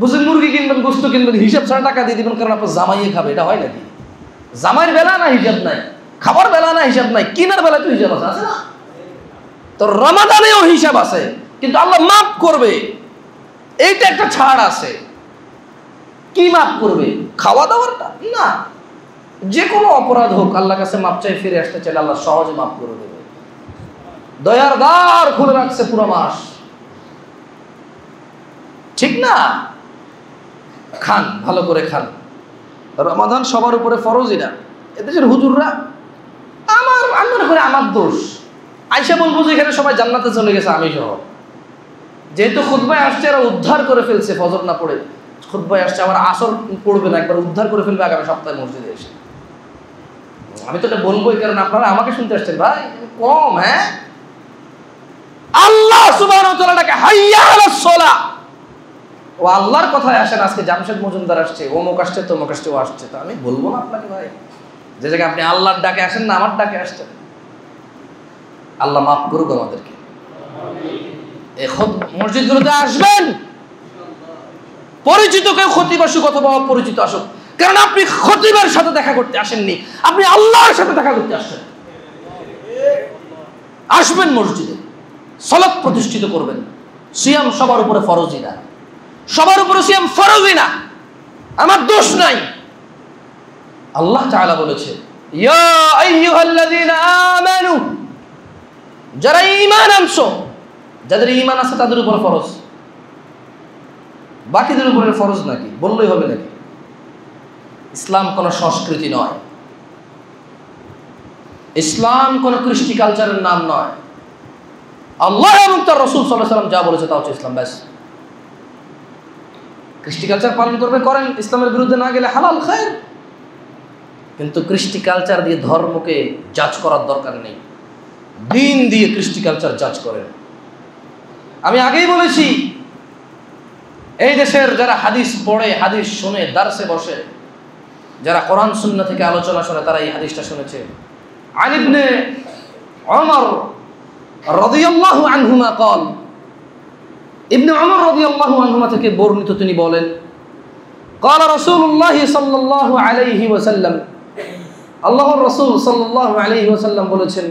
বুঝেন মুরগি কিনবেন গোস্ত কিনবেন হিসাব ছাড়া টাকা দিয়ে দিবেন কারণ আপনার জামাইয়ে খাবে এটা হয় নাকি জামাইয়ের বেলা না হিসাব নাই খাবার বেলা না হিসাব নাই কিনার বেলা তো হিসাব আছে না তো রমাদানেও হিসাব আছে কিন্তু আল্লাহ মাফ করবে এইটা একটা ছাড় আছে কি মাফ করবে খাওয়া দাওয়াটা না যে কোনো অপরাধ হোক আল্লাহর কাছে মাপ চাই ফিরে আসতে চাইলে আল্লাহ সহজে মাফ করে দেবে দয়ার দ্বার খুলে রাখছে পুরো মাস ঠিক না খান ভালো করে খান রমাদান সবার উপরে ফরজই না এদেশের হুজুররা আমার আমার করে আমার দোষ আয়েশা বলবো যে এখানে সবাই জান্নাতে চলে গেছে আমি সহ যেহেতু খুতবায় আসছে আর উদ্ধার করে ফেলছে ফজর না পড়ে খুতবায় আসছে আমার আসর পড়বে না একবার উদ্ধার করে ফেলবে আগামী সপ্তাহে মসজিদে এসে আমি তো এটা বলবোই কারণ আপনারা আমাকে শুনতে আসছেন ভাই কম হ্যাঁ আল্লাহ সুবহানাহু ওয়া তাআলাকে হাইয়া আলাস সালাহ ও আল্লাহর কথায় আসেন আজকে জামশেদ মজুমদার আসছে ও মোকাশতে তো মোকাশতে ও আসছে তো আমি বলবো না আপনাকে ভাই যে জায়গায় আপনি আল্লাহর ডাকে আসেন না আমার ডাকে আসছেন আল্লাহ মাফ করুক আমাদেরকে এই খুদ মসজিদগুলোতে আসবেন পরিচিত কেউ খতিব আসুক অথবা অপরিচিত আসুক কারণ আপনি খতিবের সাথে দেখা করতে আসেননি আপনি আল্লাহর সাথে দেখা করতে আসছেন আসবেন মসজিদে সালাত প্রতিষ্ঠিত করবেন সিয়াম সবার উপরে ফরজই না সবার উপরে সিয়াম ফরজই না আমার দোষ নাই আল্লাহ তাআলা বলেছে ইয়া আইয়ুহাল্লাযীনা আমানু যারা ঈমান আনছো যাদের ঈমান আছে তাদের উপর ফরজ বাকিদের উপরে ফরজ নাকি বললেই হবে নাকি ইসলাম কোন সংস্কৃতি নয় ইসলাম কোন কৃষ্টি কালচারের নাম নয় আল্লাহ এবং তার রাসূল সাল্লাল্লাহু আলাইহি ওয়াসাল্লাম যা বলেছে তা হচ্ছে ইসলাম ব্যাস কৃষ্টি কালচার পালন করবে করেন ইসলামের বিরুদ্ধে না গেলে হালাল খায় কিন্তু কৃষ্টি কালচার দিয়ে ধর্মকে জাজ করার দরকার নেই দিন দিয়ে কৃষ্টি কালচার জাজ করেন আমি আগেই বলেছি এই দেশের যারা হাদিস পড়ে হাদিস শুনে দারসে বসে যারা কোরআন সুন্নাহ থেকে আলোচনা শুনে তারা এই হাদিসটা শুনেছে আন ইবনে ওমর রাদিয়াল্লাহু আনহুমা قال ইবনে ওমর রাদিয়াল্লাহু আনহুমা থেকে বর্ণিত তিনি বলেন قال رسول الله صلى الله عليه وسلم আল্লাহর রাসূল সাল্লাল্লাহু আলাইহি ওয়াসাল্লাম বলেছেন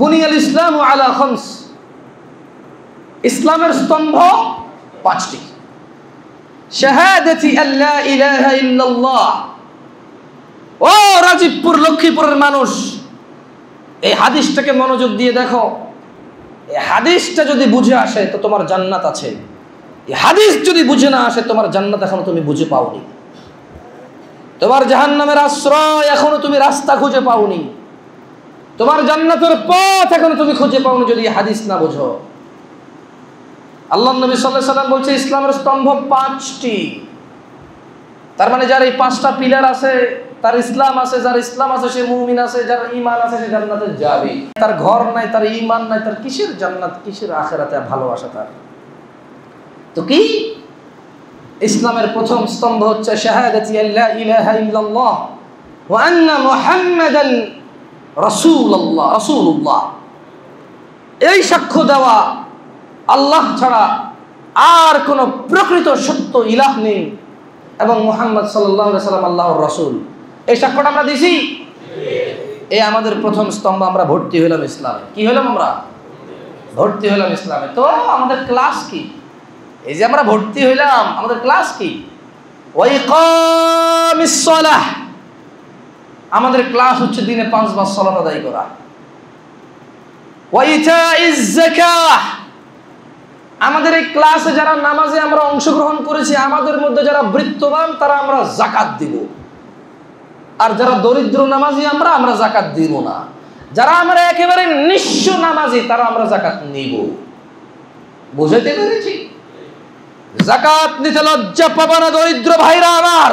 বুনিয়াল ইসলামু আলা খামস ইসলামের স্তম্ভ পাঁচটি শাহাদাতি আল্লা ইলাহা ইল্লাল্লাহ ও রাজীবপুর লক্ষ্মীপুরের মানুষ এই হাদিসটাকে মনোযোগ দিয়ে দেখো এই হাদিসটা যদি বুঝে আসে তো তোমার জান্নাত আছে এই হাদিস যদি বুঝে না আসে তোমার জান্নাত এখনো তুমি বুঝে পাওনি তোমার জাহান্নামের আশ্রয় এখনো তুমি রাস্তা খুঁজে পাওনি তোমার জান্নাতের পথ এখনো তুমি খুঁজে পাওনি যদি হাদিস না বোঝো আল্লাহ নবী সাল্লাল্লাহু আলাইহি ওয়াসাল্লাম বলছে ইসলামের স্তম্ভ পাঁচটি তার মানে যার এই পাঁচটা পিলার আছে তার ইসলাম আছে, যার ইসলাম আছে সে মুমিন আছে, যার ঈমান আছে সে জান্নাতে যাবে। তার ঘর নাই, তার ঈমান নাই, তার কিসের জান্নাত, কিসের আখিরাতে ভালোবাসা তার? তো কি ইসলামের প্রথম স্তম্ভ হচ্ছে শাহাদাতি আল্লা ইলাহা ইল্লাল্লাহ ওয়া আন্না মুহাম্মাদান রাসূলুল্লাহ রাসূলুল্লাহ। এই সাক্ষ্য দেওয়া আল্লাহ ছাড়া আর কোন প্রকৃত সত্য ইলাহ নেই এবং মুহাম্মদ সাল্লাল্লাহু আলাইহি ওয়াসাল্লাম আল্লাহর রাসূল। এই সাক্ষ্যটা আমরা দিছি, এই আমাদের প্রথম স্তম্ভ। আমরা ভর্তি হলাম ইসলামে। কি হলাম? আমরা ভর্তি হলাম ইসলামে। তো আমাদের ক্লাস কি? এই যে আমরা ভর্তি হলাম, আমাদের ক্লাস কি? ওয়াইকামিস সালাহ। আমাদের ক্লাস হচ্ছে দিনে পাঁচবার সালাত আদায় করা। ওয়াইতাইজ যাকাহ। আমাদের এই ক্লাসে যারা নামাজে আমরা অংশগ্রহণ করেছি, আমাদের মধ্যে যারা বৃত্তবান তারা আমরা যাকাত দিব, আর যারা দরিদ্র নামাজি আমরা আমরা যাকাত দিব না, যারা আমরা একেবারে নিঃস্ব নামাজি তারা আমরা যাকাত নিব। বুঝাতে পেরেছি? যাকাত নিতে লজ্জা পাবা না দরিদ্র ভাইরা আমার।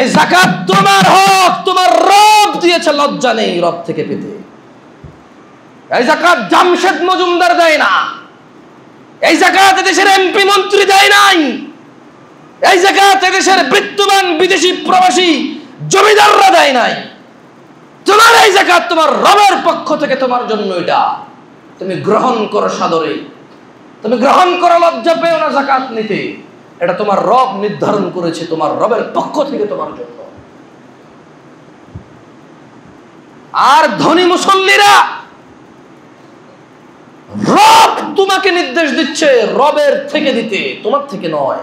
এই যাকাত তোমার হক, তোমার রব দিয়েছে, লজ্জা নেই রব থেকে পেতে। এই যাকাত জামশেদ মজুমদার দেয় না, এই যাকাত দেশের এমপি মন্ত্রী দেয় নাই, এই যাকাত দেশের বিত্তবান বিদেশি প্রবাসী জমিদাররা দেয় নাই। তোমার এই যাকাত তোমার রবের পক্ষ থেকে তোমার জন্য, এটা তুমি গ্রহণ করো সাদরে, তুমি গ্রহণ করো, লজ্জা পেও না যাকাত নিতে। এটা তোমার রব নির্ধারণ করেছে, তোমার রবের পক্ষ থেকে তোমার জন্য। আর ধনী মুসল্লিরা, রব তোমাকে নির্দেশ দিচ্ছে রবের থেকে দিতে, তোমার থেকে নয়।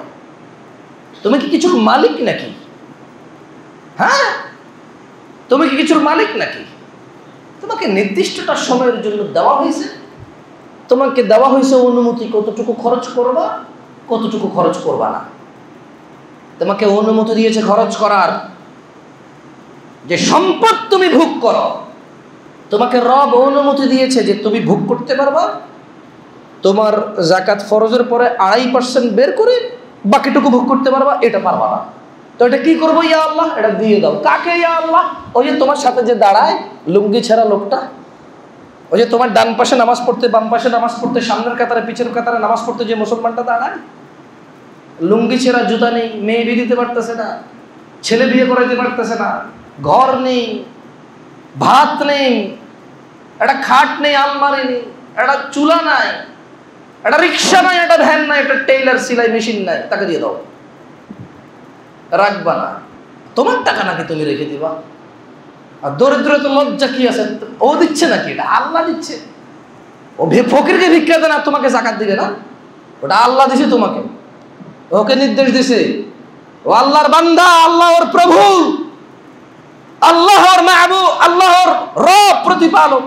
তুমি কি কিছুর মালিক নাকি? হ্যাঁ, তুমি কি কিছুর মালিক নাকি? তোমাকে নির্দিষ্টটা সময়ের জন্য দেওয়া হয়েছে, তোমাকে দেওয়া হয়েছে অনুমতি, কতটুকু খরচ করবা কতটুকু খরচ করবা না। তোমাকে অনুমতি দিয়েছে খরচ করার। যে সম্পদ তুমি ভোগ করো, তোমাকে রব অনুমতি দিয়েছে যে তুমি ভোগ করতে পারবা। তোমার যাকাত ফরজের পরে আড়াই পার্সেন্ট বের করে বাকিটুকু ভোগ করতে পারবা, এটা পারবা না। তো এটা কি করবো? ইয়া আল্লাহ, এটা দিয়ে দাও। কাকে ইয়া আল্লাহ? ওই যে তোমার সাথে যে দাঁড়ায় লুঙ্গি ছেঁড়া লোকটা, ওই যে তোমার ডান পাশে নামাজ পড়তে, বাম পাশে নামাজ পড়তে, সামনের কাতারে পিছের কাতারে নামাজ পড়তে যে মুসলমানটা দাঁড়ায়, লুঙ্গি ছেঁড়া, জুতা নেই, মেয়ে বিয়ে দিতে পারতেছে না, ছেলে বিয়ে করাইতে পারতেছে না, ঘর নেই, ভাত নেই, একটা খাট নেই, আলমারি নেই, একটা চুলা নাই, একটা রিক্সা নাই, একটা ভ্যান নাই, একটা টেইলার সেলাই মেশিন নাই, টাকা দিয়ে দাও। রাখবা না, তোমার টাকা নাকি তুমি রেখে দিবা? আর দরিদ্র তো লজ্জা কি আছে? ও দিচ্ছে নাকি? এটা আল্লাহ দিচ্ছে। ও ফকিরকে ভিক্ষা দেন আর তোমাকে যাকাত দিবে না? ওটা আল্লাহ দিছে তোমাকে, ওকে নির্দেশ দিছে। ও আল্লাহর বান্দা, আল্লাহর প্রভু, আল্লাহর মাবু, আল্লাহর রব প্রতিপালক।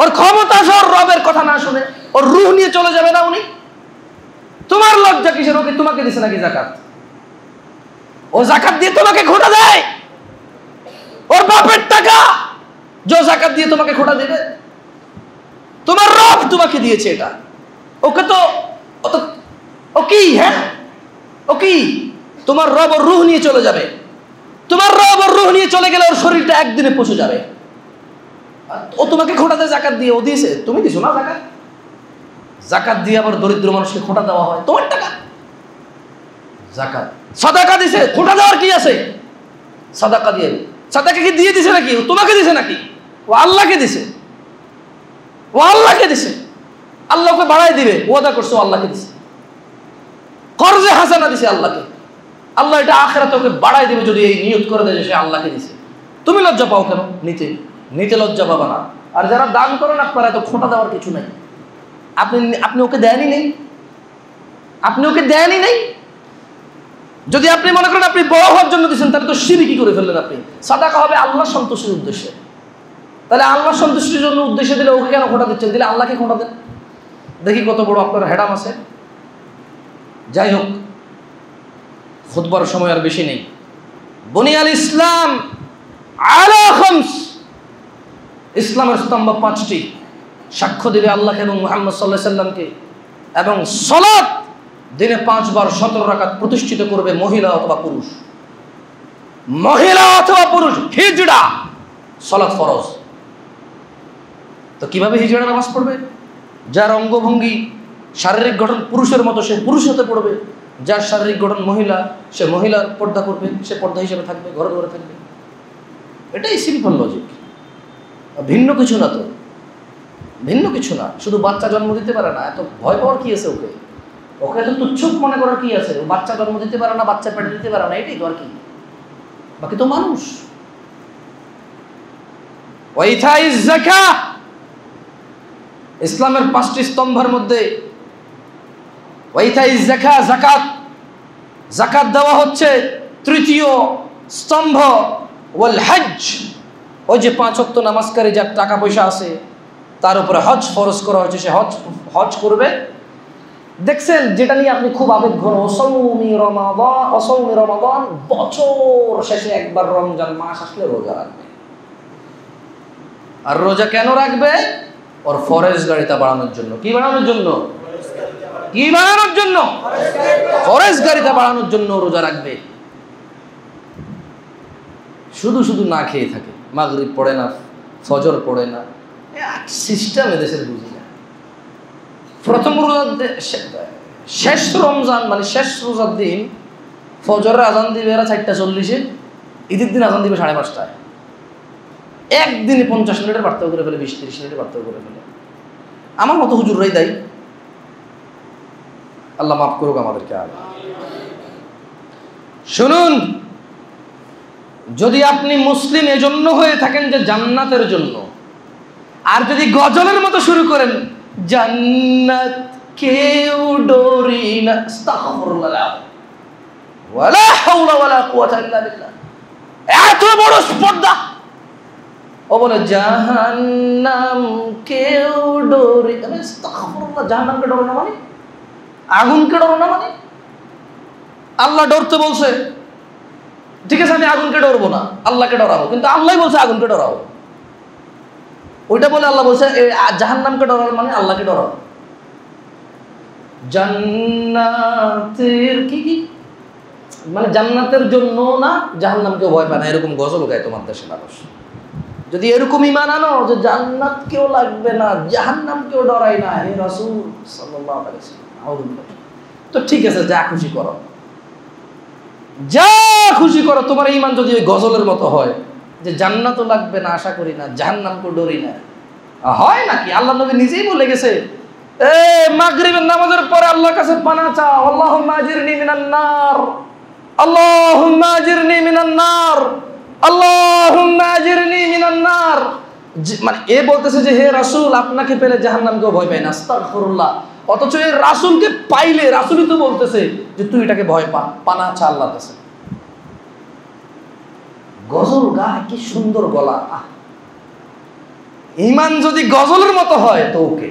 ওর ক্ষমতা সর, রবের কথা না শুনে ওর রুহ নিয়ে চলে যাবে না উনি। তোমার লজ্জা কিসের? ওকে তোমাকে দিছে নাকি যাকাত? ও যাকাত দিয়ে তোমাকে খোটা দেয়? ওর বাপের টাকা যে যাকাত দিয়ে তোমাকে খোটা দেবে? তোমার রব তোমাকে দিয়েছে এটা। ওকে তো ও তো ও কি? হ্যাঁ, ও কি? তোমার রব ওর রুহ নিয়ে চলে যাবে। তোমার রব ওর রুহ নিয়ে চলে গেলে ওর শরীরটা একদিনে পচে যাবে। ও তোমাকে খোটা দেয় যাকাত দিয়ে, ও দিয়েছে, তুমি দিছো না যাকাত? যাকাত দিয়ে আবার দরিদ্র মানুষকে খোটা দেওয়া হয়, তোমার টাকা? যাকাত সাদাকা দিছে, খোটা দেওয়ার কি আছে? সাদাকা দিয়ে, সাদাকা কি দিয়ে দিছে নাকি? ও তোমাকে দিছে নাকি? ও আল্লাহকে দিছে, ও আল্লাহকে দিছে। আল্লাহকে বাড়াই দিবে ওয়াদা করছে, ও আল্লাহকে দিছে। কর্জে হাসানা দিছে আল্লাহকে, আল্লাহ এটা আখিরাতে ওকে বাড়াই দিবে যদি এই নিয়ত করে দেয় যে সে আল্লাহকে দিছে। তুমি লজ্জা পাও কেন নিতে? নিতে লজ্জা পাবা না। আর যারা দান করেন আপনারা, তো খোঁটা দেওয়ার কিছু নাই। আপনি আপনি ওকে দেনই নেই, আপনি ওকে দেনই নেই। যদি আপনি মনে করেন আপনি বড় হওয়ার জন্য দিচ্ছেন, তাহলে তো শিরকি করে ফেললেন আপনি। সাদাকা হবে আল্লাহ সন্তুষ্টির উদ্দেশ্যে, তাহলে আল্লাহ সন্তুষ্টির জন্য উদ্দেশ্যে দিলে ওকে কেন খোঁটা দিচ্ছেন? দিলে আল্লাহকে খোঁটা দেন। দেখি কত বড় আপনার হ্যাডাম আছে। যাই হোক, খুতবার সময় আর বেশি নেই। বুনিয়াল ইসলাম আলা খামস। ইসলামের স্তম্ভ পাঁচটি। সাক্ষ্য দিবে আল্লাহকে এবং মুহাম্মদ সাল্লাল্লাহু আলাইহি সাল্লামকে, এবং সালাত দিনে পাঁচবার সতেরো রাকাত প্রতিষ্ঠিত করবে মহিলা অথবা পুরুষ। মহিলা অথবা পুরুষ হিজড়া সালাত ফরজ। তো কিভাবে হিজড়া নামাজ পড়বে? যার অঙ্গভঙ্গি শারীরিক গঠন পুরুষের মতো সে পুরুষ হতে পড়বে, যার শারীরিক গঠন মহিলা সে মহিলার পর্দা করবে, সে পর্দা হিসেবে থাকবে, ঘরে ঘরে থাকবে। এটাই সিম্পল লজিক, ভিন্ন কিছু না। তো ভিন্ন কিছু না, শুধু বাচ্চা জন্ম দিতে পারে না, এত ভয় পাওয়ার কি আছে? ওকে ওকে এত তুচ্ছ মনে করার কি আছে? বাচ্চা জন্ম দিতে পারে না, বাচ্চা পেটে দিতে পারে না, এটাই তো আর কি। বাকি তো মানুষ। ইসলামের পাঁচটি স্তম্ভের মধ্যে যাকাত, যাকাত দেওয়া হচ্ছে তৃতীয় স্তম্ভ। ওয়াল হজ, ওই যে পাঁচ ওয়াক্ত নামাজকারী যার টাকা পয়সা আছে তার উপরে হজ ফরজ করা হয়েছে, সে হজ হজ করবে। দেখছেন যেটা নিয়ে আপনি খুব আবেগ ঘন, অসৌমি রমাদান, অসৌমি রমাদান, বছর শেষে একবার রমজান মাস আসলে রোজা রাখবে। আর রোজা কেন রাখবে? ওর ফরেজগারিতা বাড়ানোর জন্য। কি বাড়ানোর জন্য? কি বাড়ানোর জন্য? ফরেজগারিতা বাড়ানোর জন্য রোজা রাখবে। শুধু শুধু না খেয়ে থাকে, মাগরিব পড়ে না, ফজর পড়ে না, সিস্টেম এদেশের বুঝি না। প্রথম রোজার শেষ রমজান মানে শেষ রোজার দিন ফজরের আজান দিবে এরা চারটা চল্লিশে, ঈদের দিন আজান দিবে সাড়ে পাঁচটায়। একদিনে পঞ্চাশ মিনিটের পার্থক্য করে ফেলে, বিশ তিরিশ মিনিটের পার্থক্য করে ফেলে। আমার মতো হুজুররাই দায়ী, আল্লাহ মাফ করুক আমাদেরকে। আর শুনুন, যদি আপনি মুসলিম এজন্য হয়ে থাকেন যে জান্নাতের জন্য, আর যদি গজলের মতো শুরু করেন জান্নাত কেউ ডরি না, আস্তাগফিরুল্লাহ ওয়ালা হাওলা ওয়ালা কুওয়াতা ইল্লা বিল্লাহ, এত বড় স্পর্ধা। ও বলে জাহান্নাম কেউ ডরি না, আস্তাগফিরুল্লাহ, জাহান্নামকে ডর না মানে আগুনকে ডর না মানে? আল্লাহ ডরতে বলছে, ঠিক আছে আমি আগুনকে ডরবো না, আল্লাহকে ডরাবো। কিন্তু আল্লাহ বলছে আগুনকে ডরাবো, ওইটা বলে আল্লাহ বলছে জাহান্নামকে ডরাবো মানে আল্লাহকে ডরাবো। জান্নাতের কি কি মানে জান্নাতের জন্য না, জাহান্নামকে ভয় পায় না, এরকম গজল গায় তোমার দেশের মানুষ। যদি এরকম ঈমান আনো যে জান্নাত কেউ লাগবে না, জাহান্নামকেও ডরাই না হে রাসূল সাল্লাল্লাহু আলাইহি ওয়াসাল্লাম, তো ঠিক আছে যা খুশি করো, যা খুশি করো। তোমার ইমান যদি ওই গজলের মতো হয় যে জান্নাতও লাগবে না আশা করি না, জাহান্নামকেও ডরি না, হয় নাকি? আল্লাহ নবী নিজেই বলে গেছে এ মাগরিবের নামাজের পরে আল্লাহর কাছে পানা চাও, আল্লাহুম্মা আজিরনি মিনান নার, আল্লাহুম্মা আজিরনি মিনান নার, আল্লাহুম্মা আজিরনি মিনান নার। মানে এ বলতেছে যে হে রাসূল আপনাকে পেলে জাহান্নামকেও ভয় পাই না, আস্তাগফিরুল্লাহ। অথচ এই রাসূলকে পাইলে রাসূলই তো বলতেছে যে তুই এটাকে ভয় পা, পানা চা আল্লাহর কাছে। গজল গায়, কি সুন্দর গলা। ইমান যদি গজলের মতো হয় তো ওকে,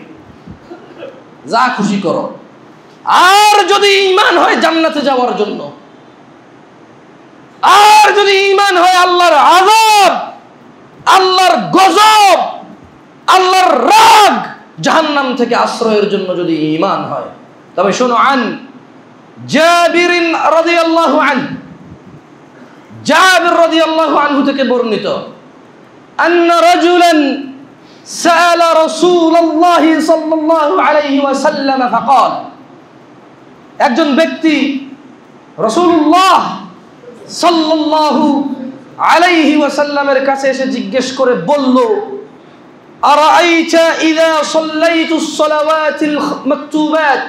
যা খুশি করো। আর যদি ইমান হয় জান্নাতে যাওয়ার জন্য, আর যদি ইমান হয় আল্লাহর আযাব, আল্লাহর গজব, আল্লাহর রাগ, জাহান্নাম থেকে আশ্রয়ের জন্য যদি ইমান হয়, তবে শোনো আন জাবির রাদিয়াল্লাহু আনহু, জাবির রাদিয়াল্লাহু আনহু থেকে বর্ণিত আন্না রাজুলান সাআলা রাসূলুল্লাহ সাল্লাল্লাহু আলাইহি ওয়াসাল্লাম ফাকাল, একজন ব্যক্তি রাসূলুল্লাহ সাল্লাল্লাহু আলাইহি ওয়াসাল্লামের কাছে এসে জিজ্ঞেস করে বলল আরাআইতা ইযা সাল্লাইতু সলাওয়াতিল মাকতুবাত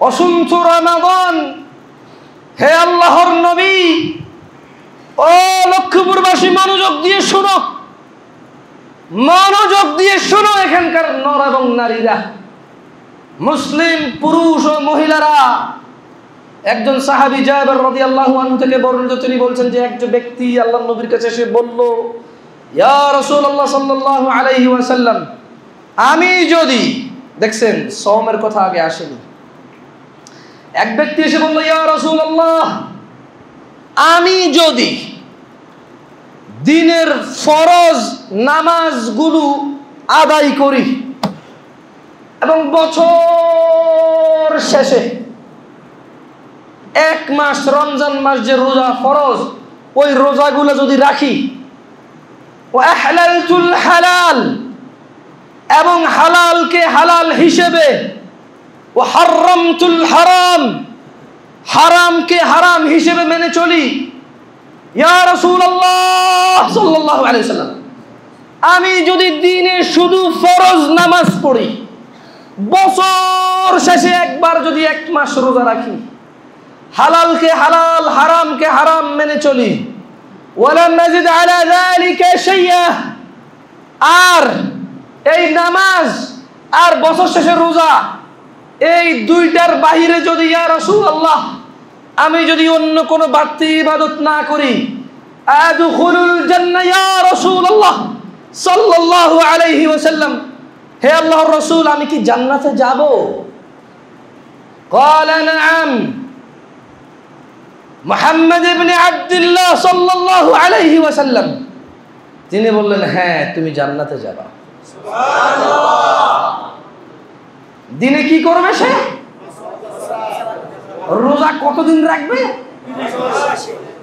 ওয়া সুমতু রমাদান, হে আল্লাহর নবী ও লক্ষ্মীপুরবাসী মনোযোগ দিয়ে শোনো, মনোযোগ দিয়ে শোনো, এখানকার নর এবং নারীরা, মুসলিম পুরুষ ও মহিলারা। একজন সাহাবী জাবির রাদিয়াল্লাহু আনহু থেকে বর্ণিত তিনি বলছেন যে একজন ব্যক্তি আল্লাহর নবীর কাছে এসে বলল ইয়া রাসূলুল্লাহ সাল্লাল্লাহু আলাইহি ওয়াসাল্লাম, আমি যদি, দেখছেন সওমের কথা আগে আসেনি, এক ব্যক্তি এসে বলল ইয়া রাসূলুল্লাহ আমি যদি দিনের ফরজ নামাজগুলো আদায় করি এবং বছর শেষে এক মাস রমজান মাস যে রোজা ফরজ ওই রোজাগুলো যদি রাখি ওয়া আহলালতুল হালাল এবং হালালকে হালাল হিসেবে ওয়া হারামতুল হারাম হারামকে হারাম হিসেবে মেনে চলি ইয়া রাসূলুল্লাহ সাল্লাল্লাহু আলাইহি ওয়াসাল্লাম আমি যদি দিনে শুধু ফরজ নামাজ পড়ি বছর শেষে একবার যদি এক মাস রোজা রাখি হালালকে হালাল হারামকে হারাম মেনে চলি ওয়ালা নাজিদ আলা যালিকা শাইয়া আর এই নামাজ আর বছর শেষে রোজা এই দুইটার বাইরে যদি ইয়া রাসূলুল্লাহ আমি যদি অন্য কোনো বাড়তি ইবাদত না করি আদখুলুল জান্নাহ ইয়া রাসূলুল্লাহ সাল্লাল্লাহু আলাইহি ওয়াসাল্লাম হে আল্লাহর রাসূল আমি কি জান্নাতে যাব قال نعم মুহাম্মদ ইবনে আব্দুল্লাহ সাল্লাল্লাহু আলাইহি ওয়াসাল্লাম তিনি বললেন হ্যাঁ তুমি জান্নাতে যাবা সুবহানাল্লাহ দিনে কি করবে সে রোজা কতদিন রাখবে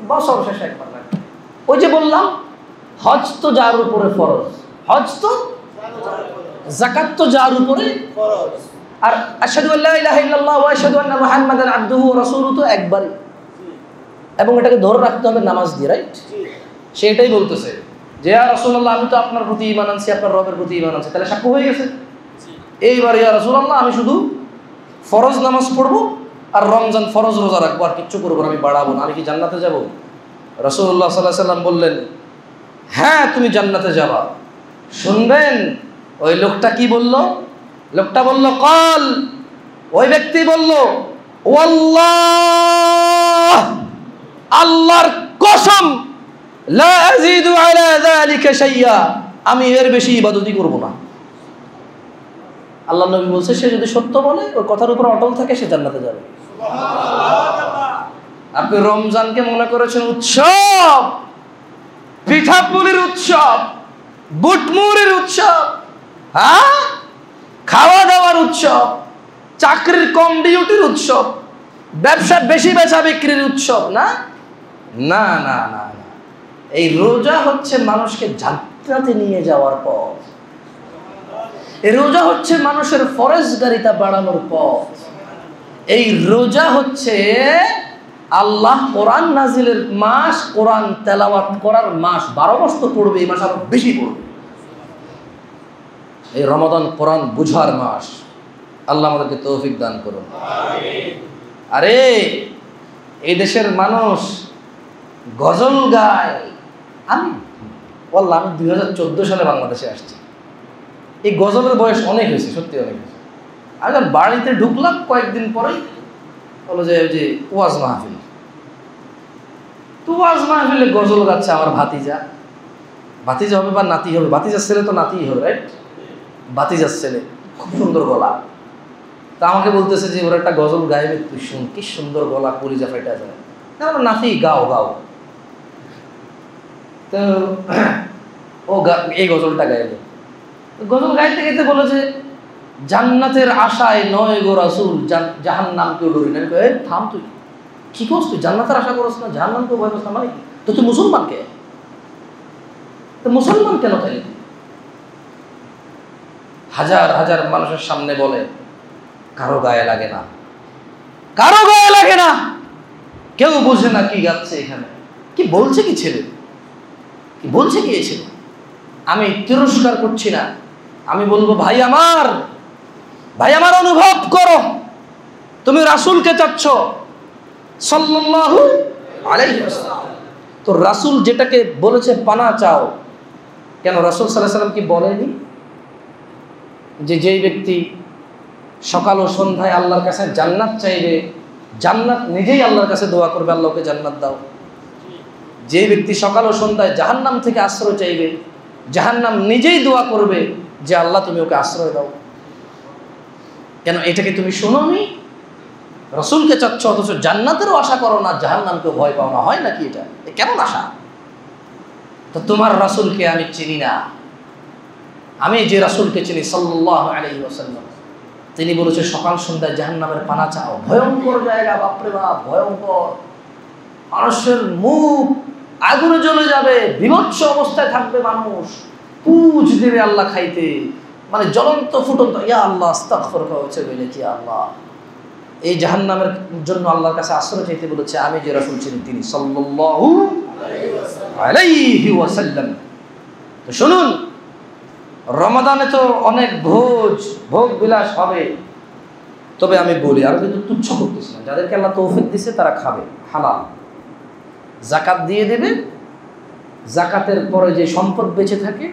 বছর শেষে একবার রাখবে ওই যে বললাম হজ তো যার উপরে ফরজ হজ তো যাকাত তো যার উপরে ফরজ আর আশহাদু আল্লা ইলাহা ইল্লাল্লাহ ওয়া আশহাদু আন্না মুহাম্মাদান আবদুহু ওয়া রাসূলুহু তো একবারই এবং এটাকে ধরে রাখতে হবে নামাজ দিয়ে রাইট সেটাই বলতেছে যে ইয়া রাসূলুল্লাহ আমি তো আপনার প্রতি ঈমান আনছি আপনার রবের প্রতি ঈমান আনছি তাহলে সাক্ষ্য হয়ে গেছে এইবার ইয়া রাসূলুল্লাহ আমি শুধু ফরজ নামাজ পড়ব আর রমজান ফরজ রোজা রাখব আর কিছু করব না আমি বাড়াবো না আমি কি জান্নাতে যাব রাসূলুল্লাহ সাল্লাল্লাহু আলাইহি ওয়াসাল্লাম বললেন হ্যাঁ তুমি জান্নাতে যাবা শুনবেন ওই লোকটা কি বলল লোকটা বলল কল ওই ব্যক্তি বলল ওয়াল্লাহ আল্লাহর কসম লা আযীদু আলা যালিকা শাইয়া আমি এর বেশি ইবাদতই করব না আল্লাহ নবী বলছে সে যদি সত্য বলে ওর কথার উপর অটল থাকে সে জান্নাতে যাবে সুবহানাল্লাহ আপনি রমজানকে মনে করেছেন উৎসব পিঠাপুলির উৎসব বুটমুরির উৎসব হ্যাঁ খাওয়া দাওয়ার উৎসব চাকরির কম ডিউটির উৎসব ব্যবসা বেশি বেচা বিক্রির উৎসব না না না না এই রোজা হচ্ছে মানুষকে জান্নাতে নিয়ে যাওয়ার পথ এই রোজা হচ্ছে মানুষের ফরজগারিতা বাড়ানোর পথ এই রোজা হচ্ছে আল্লাহ কোরআন নাজিলের মাস কোরআন তেলাওয়াত করার মাস বারো মাস তো পড়বে এই মাস আরো বেশি পড়বে এই রমাদান কোরআন বুঝার মাস আল্লাহ আমাদেরকে তৌফিক দান করুন আমিন আরে এই দেশের মানুষ গজল গায় আমি বললাম আমি দুই হাজার চোদ্দো সালে বাংলাদেশে আসছি এই গজলের বয়স অনেক হয়েছে সত্যি অনেক হয়েছে আমি যখন বাড়িতে ঢুকলাম কয়েকদিন পরেই বলো যে ওই যে ওয়াজ মাহফিল তো ওয়াজ মাহফিলে গজল গাচ্ছে আমার ভাতিজা ভাতিজা হবে বা নাতি হবে ভাতিজার ছেলে তো নাতি হবে রাইট ভাতিজার ছেলে খুব সুন্দর গলা তা আমাকে বলতেছে যে ওরা একটা গজল গাইবে তুই শুন কি সুন্দর গলা কলিজা ফেটে যায় না নাতি গাও গাও তো ও এই গজলটা গাইবে গজল গাইতে গাইতে বলো যে জান্নাতের আশায় নয় গো রাসূল জাহান্নাম কেউ ডরি না কই থাম তুই কি করছ তুই জান্নাতের আশা করছ না জাহান্নাম কেউ ভয় করছ না মানে তো তুই মুসলমান কে তো মুসলমান কেন তাই হাজার হাজার মানুষের সামনে বলে কারো গায়ে লাগে না কারো গায়ে লাগে না কেউ বোঝে না কি গাচ্ছে এখানে কি বলছে কি ছেলে কি বলছে কি এসে আমি তিরস্কার করছি না আমি বলবো ভাই আমার ভাই আমার অনুভব করো তুমি রাসূলকে চাচ্ছ সাল্লাল্লাহু আলাইহি ওয়াসাল্লাম তো রাসূল যেটাকে বলেছে পানা চাও কেন রাসূল সাল্লাল্লাহু আলাইহি ওয়াসাল্লাম কি বলেনি যে যেই ব্যক্তি সকাল ও সন্ধ্যায় আল্লাহর কাছে জান্নাত চাইবে জান্নাত নিজেই আল্লাহর কাছে দোয়া করবে আল্লাহকে জান্নাত দাও যে ব্যক্তি সকাল ও সন্ধ্যায় জাহান্নাম থেকে আশ্রয় চাইবে জাহান্নাম নিজেই দোয়া করবে যে আল্লাহ তুমি ওকে আশ্রয় দাও কেন এটাকে তুমি শোনোনি রাসূলকে চাচ্ছ অথচ জান্নাতেরও আশা করো না জাহান্নামকে ভয় পাও না হয় নাকি এটা কেমন আশা তো তোমার রাসূলকে আমি চিনি না আমি যে রাসূলকে চিনি সাল্লাল্লাহু আলাইহি ওয়াসাল্লাম তিনি বলেছে সকাল সন্ধ্যায় জাহান্নামের পানা চাও ভয়ঙ্কর জায়গা বাপরে বাপ ভয়ঙ্কর মানুষের মুখ আগুনে জ্বলে যাবে, বিভৎস অবস্থায় থাকবে মানুষ, পুঁজ দেবে আল্লাহ খাইতে, মানে জ্বলন্ত ফুটন্ত। ইয়া আল্লাহ আস্তাগফিরুকা ওয়া আতুবু ইলাইক, ইয়া আল্লাহ এই জাহান্নামের জন্য আল্লাহর কাছে আশ্রয় চাইতে বলেছে আমি যে রাসূল ছিলেন তিনি সাল্লাল্লাহু আলাইহি ওয়াসাল্লাম। তো শুনুন, রমাদানে তো অনেক ভোজ ভোগ বিলাস হবে, তবে আমি বলি আর কিন্তু তুচ্ছ করতেছি না, যাদেরকে আল্লাহ তৌফিক দিয়েছে তারা খাবে হালাল, যাকাত দিয়ে দেবে, যাকাতের পরে যে সম্পদ বেঁচে থাকে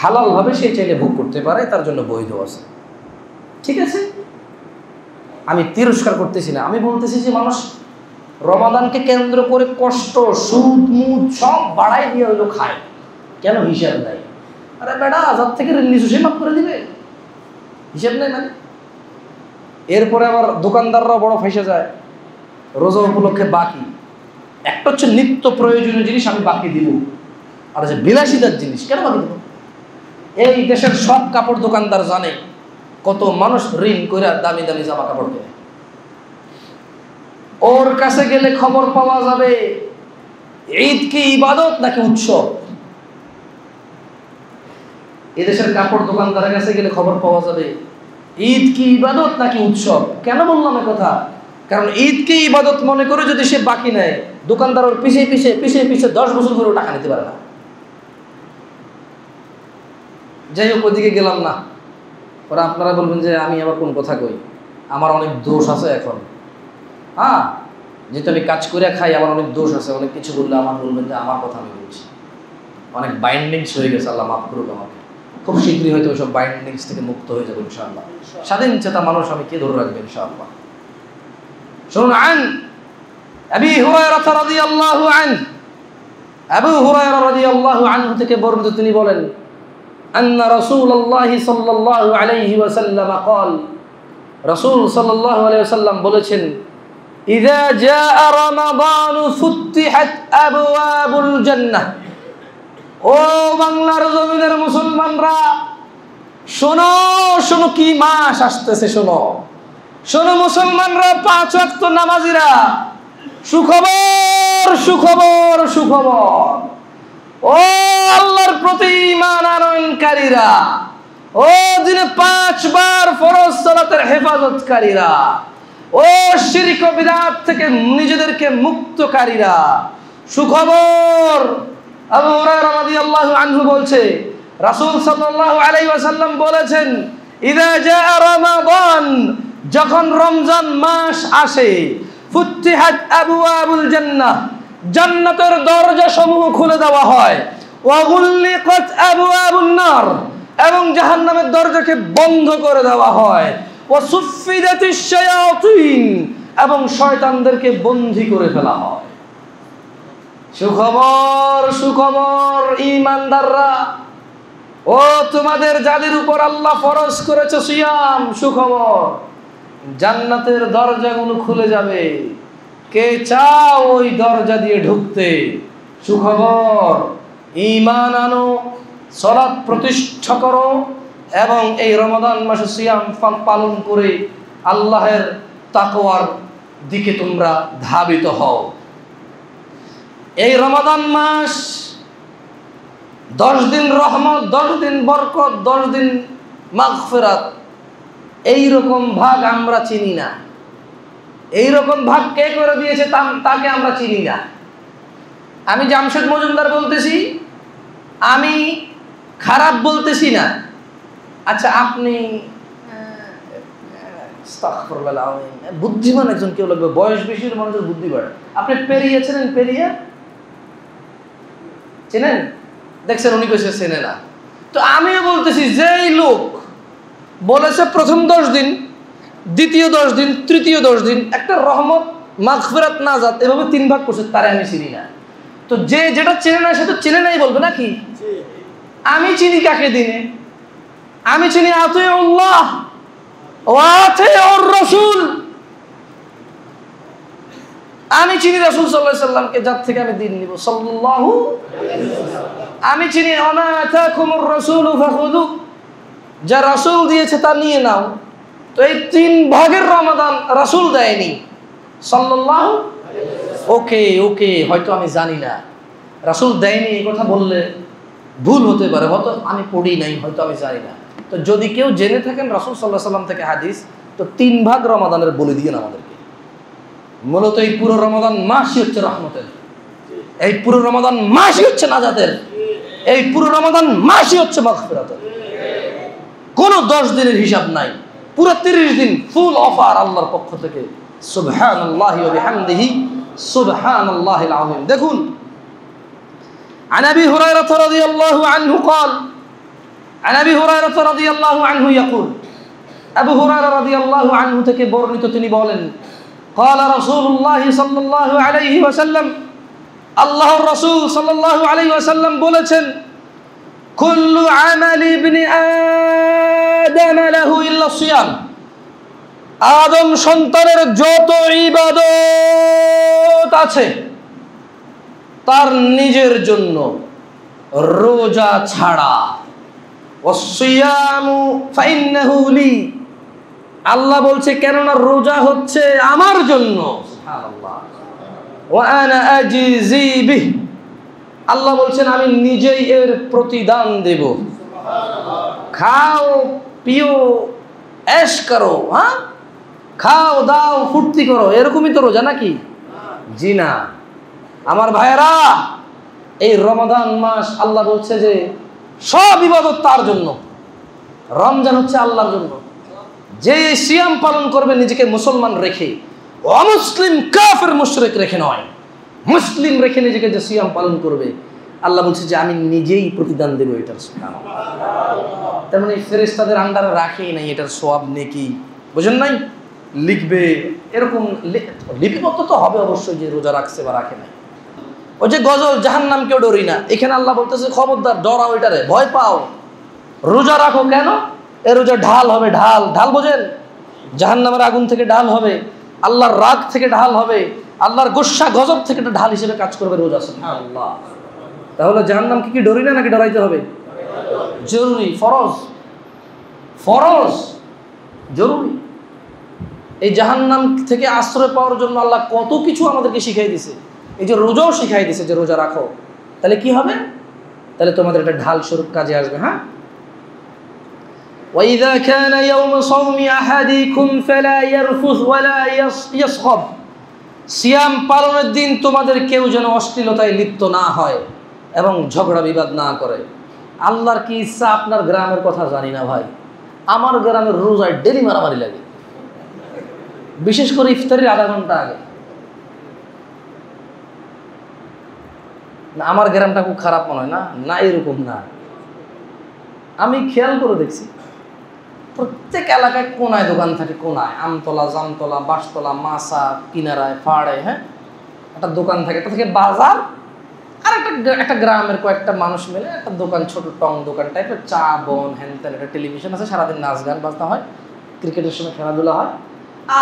হালালভাবে সে চাইলে ভোগ করতে পারে, তার জন্য বৈধ আছে, ঠিক আছে। আমি তিরস্কার করতেছি না, আমি বলতেছি যে মানুষ রমাদানকে কেন্দ্র করে কষ্ট সুদ মুদ সব বাড়াই দিয়ে হইলো খায়, কেন হিসাব নাই? আরে বেটা আজাদ থেকে নিচু সে মাফ করে দিবে, হিসাব নেই মানে। এরপরে আবার দোকানদাররা বড় ফেসে যায়, রোজা উপলক্ষে বাকি, একটা হচ্ছে নিত্য প্রয়োজনীয় জিনিস আমি বাকি দিব, আর হচ্ছে বিলাসিতার জিনিস কেন বাকি দেব? এই দেশের সব কাপড় দোকানদার জানে কত মানুষ ঋণ করে দামি দামি জামা কাপড় কেনে, ওর কাছে গেলে খবর পাওয়া যাবে ঈদ কি ইবাদত নাকি উৎসব। এদেশের কাপড় দোকানদারের কাছে গেলে খবর পাওয়া যাবে ঈদ কি ইবাদত নাকি উৎসব। কেন বললাম এই কথা? কারণ ঈদকে ইবাদত মনে করে যদি সে বাকি নেয়, দোকানদার ওর পিছিয়ে পিছিয়ে পিছিয়ে পিছিয়ে দশ বছর ধরে টাকা নিতে পারে না। যাই হোক, ওইদিকে গেলাম না, ওরা আপনারা বলবেন যে আমি আবার কোন কথা কই, আমার অনেক দোষ আছে এখন, হ্যাঁ যেহেতু আমি কাজ করে খাই আমার অনেক দোষ আছে, অনেক কিছু বললে আমার বলবেন যে আমার কথা আমি বলছি, অনেক বাইন্ডিংস হয়ে গেছে, আল্লাহ মাফ করুক আমাকে। খুব শীঘ্রই হয়তো ওইসব বাইন্ডিংস থেকে মুক্ত হয়ে যাবো ইনশাআল্লাহ, স্বাধীন চেতা মানুষ আমি কে ধরে রাখবে ইনশাআল্লাহ। শুনুন, আন আবি হুরায়রা রাদিয়াল্লাহু আনহু, আবু হুরায়রা রাদিয়াল্লাহু আনহু থেকে বর্ণিত তিনি বলেন أن رسول الله صلى الله عليه وسلم قال رسول صلى الله عليه وسلم বলেছেন إذا جاء رمضان فتحت أبواب الجنة। ও বাংলার জমিনের মুসলমানরা শোনো, শোনো কি মাস আসতেছে, শোনো শোনো মুসলমানরা, পাঁচ ওয়াক্ত নামাজিরা, সুখবর সুখবর সুখবর, ও আল্লাহর প্রতি ঈমান আনয়নকারীরা, ও দিনে পাঁচবার ফরজ সালাতের হেফাজতকারীরা, ও শিরক ও বিদআত থেকে নিজেদেরকে মুক্তকারীরা, সুখবর। আবু হুরায়রা রাদিয়াল্লাহু আনহু বলছে রাসূল সাল্লাল্লাহু আলাইহি ওয়াসাল্লাম বলেছেন ইযা জাআ রমাদান, যখন রমজান মাস আসে, ফুত্তিহাত আবওয়াবুল জান্নাহ, জান্নাতের দরজা সমূহ খুলে দেওয়া হয়, ওয়াগুল্লিকাত আবওয়াবুন নার, এবং জাহান্নামের দরজাকে বন্ধ করে দেওয়া হয়, ওয়াসুফিদাতিশ শায়াতিন, এবং শয়তানদেরকে বন্দী করে ফেলা হয়। সুখবর সুখবর ঈমানদাররা, ও তোমাদের যাদের উপর আল্লাহ ফরজ করেছে সিয়াম, সুখবর জান্নাতের দরজাগুলো খুলে যাবে, কে চাও ওই দরজা দিয়ে ঢুকতে, সুখবর। ঈমান আনো, সালাত প্রতিষ্ঠা করো, এবং এই রমাদান মাসে সিয়াম পালন করে আল্লাহর তাকওয়ার দিকে তোমরা ধাবিত হও। এই রমাদান মাস দশ দিন রহমত, দশ দিন বরকত, দশ দিন মাগফিরাত, এইরকম ভাগ আমরা চিনি না, এইরকম ভাগ কে করে দিয়েছে তাকে আমরা চিনি না। আমি জামশেদ মজুমদার বলতেছি, আমি খারাপ বলতেছি না। আচ্ছা আপনি বুদ্ধিমান একজন কেউ লাগবে, বয়স বেশি মানুষের বুদ্ধি বাড়ে, আপনি পেরিয়া চেনেন? পেরিয়া চেনেন? দেখছেন উনি কইছে চেনে না। তো আমিও বলতেছি যেই লোক বলেছে প্রথম দশ দিন, দ্বিতীয় দশ দিন, তৃতীয় দশ দিন, একটা রহমত মাগফিরাত নাজাত এভাবে তিন ভাগ করছে, তারে আমি চিনি না। তো যে যেটা চেনে না সে তো চেনে নাই বলবে নাকি? আমি চিনি কাকে দিনে? আমি চিনি আতিউল্লাহ ওয়া আতিউর রাসূল, আমি চিনি রাসূল সাল্লাল্লাহু আলাইহি সাল্লামকে যার থেকে আমি দিন নিব সাল্লাল্লাহু আলাইহি সাল্লাম। আমি চিনি ওমা আতাকুমুর রাসূলু ফাখুযু, যা রাসূল দিয়েছে তা নিয়ে নাও। তো এই তিন ভাগের রমাদান রাসূল দেয়নি সাল্লাল্লাহু আলাইহি ওয়াসাল্লাম। ওকে ওকে হয়তো আমি জানি না, রাসূল দেয়নি এই কথা বললে ভুল হতে পারে, হয়তো আমি পড়ি নাই, হয়তো আমি জানি না। তো যদি কেউ জেনে থাকেন রাসূল সাল্লাল্লাহু আলাইহি ওয়াসাল্লাম থেকে হাদিস, তো তিন ভাগ রমাদানের বলে দিয়েন আমাদেরকে। মূলত এই পুরো রমাদান মাসই হচ্ছে রহমতের, এই পুরো রমাদান মাসই হচ্ছে নাজাতের, এই পুরো রমাদান মাসই হচ্ছে মাগফিরাতের। কোনো দশ দিনের হিসাব নাই, পুরো তিরিশ দিন ফুল অফার আল্লাহর পক্ষ থেকে। সুবহানাল্লাহি ওয়া বিহামদিহি সুবহানাল্লাহিল আযীম। দেখুন, عن أبي هريرة رضي الله عنه قال عن أبي هريرة رضي الله عنه يقول أبو هريرة رضي الله عنه تكبرني تتني بولن قال رسول الله صلى الله عليه وسلم الله الرسول صلى الله عليه وسلم بولتن كل عمل ابن آدم له إلا الصيام آدم সন্তানের যত ইবাদত আছে তার নিজের জন্য রোজা ছাড়া। ওয়াসিয়ামু ফাইন্নাহু লি, আল্লাহ বলছে কেননা রোজা হচ্ছে আমার জন্য। সুবহানাল্লাহ। ওয়া আনা আজজি বিহি, আল্লাহ বলছেন আমি নিজেই এর প্রতিদান দেব। সুবহানাল্লাহ। খাও পিও এশ করো, হ্যাঁ, খাও দাও ফুর্তি করো, এরকমই তো রোজা নাকি? জি না আমার ভাইয়েরা, এই রমাদান মাস আল্লাহ বলছে যে সব ইবাদত তার জন্য। রমজান হচ্ছে আল্লাহর জন্য। যে সিয়াম পালন করবে নিজেকে মুসলমান রেখে, অমুসলিম কাফের মুশরিক রেখে নয়, মুসলিম রেখে নিজেকে যে সিয়াম পালন করবে আল্লাহ বলছে যে আমি নিজেই প্রতিদান দেব এটার। সুবহানাল্লাহ। তার মানে ফেরেশতাদের আন্ডারে রাখেই নাই এটার সওয়াব নেকি, বুঝেন নাই? লিখবে এরকম, লিপিবদ্ধ তো হবে অবশ্যই যে রোজা রাখছে বা রাখে নাই। ওই যে গজল, জাহান্নাম কেউ ডরি না, এখানে আল্লাহ বলতেছে খবরদার, ডরাও এটারে, ভয় পাও, রোজা রাখো। কেন? এ রোজা ঢাল হবে, ঢাল ঢাল বোঝেন? জাহান্নামের আগুন থেকে ঢাল হবে, আল্লাহর রাগ থেকে ঢাল হবে, আল্লাহর গুসা গজব থেকে একটা ঢাল হিসেবে কাজ করবে রোজা। সুবহানাল্লাহ। তাহলে জাহান্নামকে কি ডরি না নাকি ডরাইতে হবে? জরুরি, ফরজ, ফরজ জরুরি। এই জাহান্নাম থেকে আশ্রয় পাওয়ার জন্য আল্লাহ কত কিছু আমাদেরকে শিখিয়ে দিয়েছে। এই যে রোজাও শিখাই দিয়েছে যে রোজা রাখো, তাহলে কি হবে? তাহলে তোমাদের এটা ঢাল স্বরূপ কাজে আসবে। হ্যাঁ, ওয়াইযা কানা ইয়াউমু সাওমি আহাদিকুম ফালা ইয়ারফুস ওয়ালা ইয়াসখাব, সিয়াম পালনের দিন তোমাদের কেউ যেন অশ্লীলতায় লিপ্ত না হয় এবং ঝগড়া বিবাদ না করে। আল্লাহর কি ইচ্ছা? আপনার গ্রামের কথা জানি না ভাই, আমার গ্রামের রোজায় ডেলি মারামারি লাগে, বিশেষ করে ইফতারের আধা ঘন্টা আগে। না আমার গ্রামটা খুব খারাপ মনে হয়, না না এরকম না, আমি খেয়াল করে দেখছি প্রত্যেক এলাকায় কোনায় দোকান থাকে, কোনায় আমতলা জামতলা বাঁশতলা মাছা কিনারায় ফাড়ে, হ্যাঁ, একটা দোকান থাকে, তা থেকে বাজার আর একটা একটা গ্রামের কয়েকটা মানুষ মিলে একটা দোকান, ছোট টং দোকান টাইপের, চা বন হ্যান ত্যান, একটা টেলিভিশন আছে, সারাদিন নাচ গান বাজনা হয়, ক্রিকেটের সময় খেলাধুলা হয়,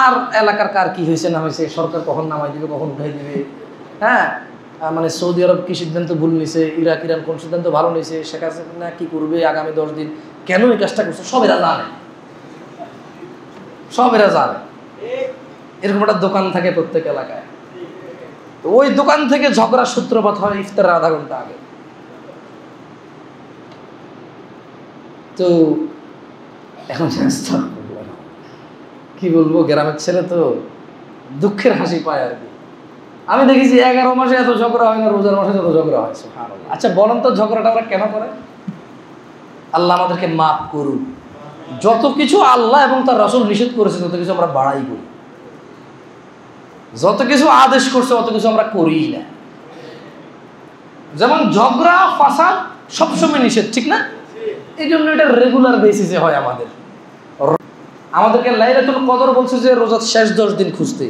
আর এলাকার কার কী হয়েছে না হয়েছে, সরকার কখন নামাই দেবে কখন উঠাই দেবে, হ্যাঁ, মানে সৌদি আরব কী সিদ্ধান্ত ভুল নিছে, ইরাক ইরান কোন সিদ্ধান্ত ভালো নিছে, শেখ হাসিনা কী করবে আগামী দশ দিন, কেন এই কাজটা করছে, সব এরা জানে, সব এরা জানে। এরকম একটা দোকান থাকে প্রত্যেক এলাকায়, তো ওই দোকান থেকে ঝগড়ার সূত্রপাত হয় ইফতারের আধা ঘন্টা আগে। তো এখন কি বলবো, গ্রামের ছেলে তো দুঃখের হাসি পায় আর কি। আমি দেখেছি এগারো মাসে এত ঝগড়া হয় না, রোজার মাসে যত ঝগড়া হয়। সুবহানাল্লাহ। আচ্ছা বলেন তো ঝগড়াটা আমরা কেন করে? আল্লাহ আমাদেরকে মাফ করুন, যত কিছু আল্লাহ এবং তার রাসূল নিষেধ করেছে তত কিছু আমরা বাড়াই করি, যত কিছু আদেশ করছে অত কিছু আমরা করি না। যেমন ঝগড়া ফাসাদ সবসময় নিষেধ, ঠিক না? এই জন্য এটা রেগুলার বেসিসে হয় আমাদের। আমাদেরকে লাইলাতুল কদর বলছে যে রোজার শেষ দশ দিন খুঁজতে,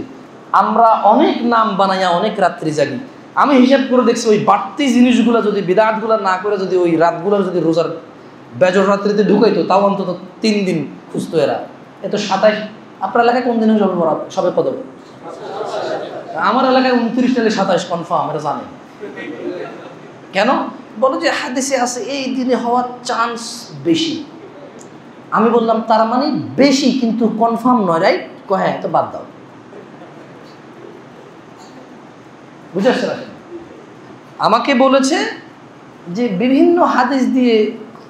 আমরা অনেক নাম বানাইয়া অনেক রাত্রি জাগি। আমি হিসাব করে দেখছি ওই বাড়তি জিনিসগুলো যদি বিরাটগুলো না করে যদি ওই রাতগুলো যদি রোজার বেজর রাত্রিতে ঢুকাইতো, তাও অন্তত তিন দিন খুঁজতো এরা। এত সাতাইশ, আপনার এলাকায় কোন দিন সবে পড়া সবে কদর? আমার এলাকায় উনত্রিশ তাহলে সাতাইশ কনফার্ম, এটা জানে। কেন? বলো যে হাদিসে আছে এই দিনে হওয়ার চান্স বেশি। আমি বললাম তার মানে বেশি কিন্তু কনফার্ম নয়, রাইট? হ্যাঁ, তো বাদ দাও, বুঝে আসছে না। আমাকে বলেছে যে বিভিন্ন হাদিস দিয়ে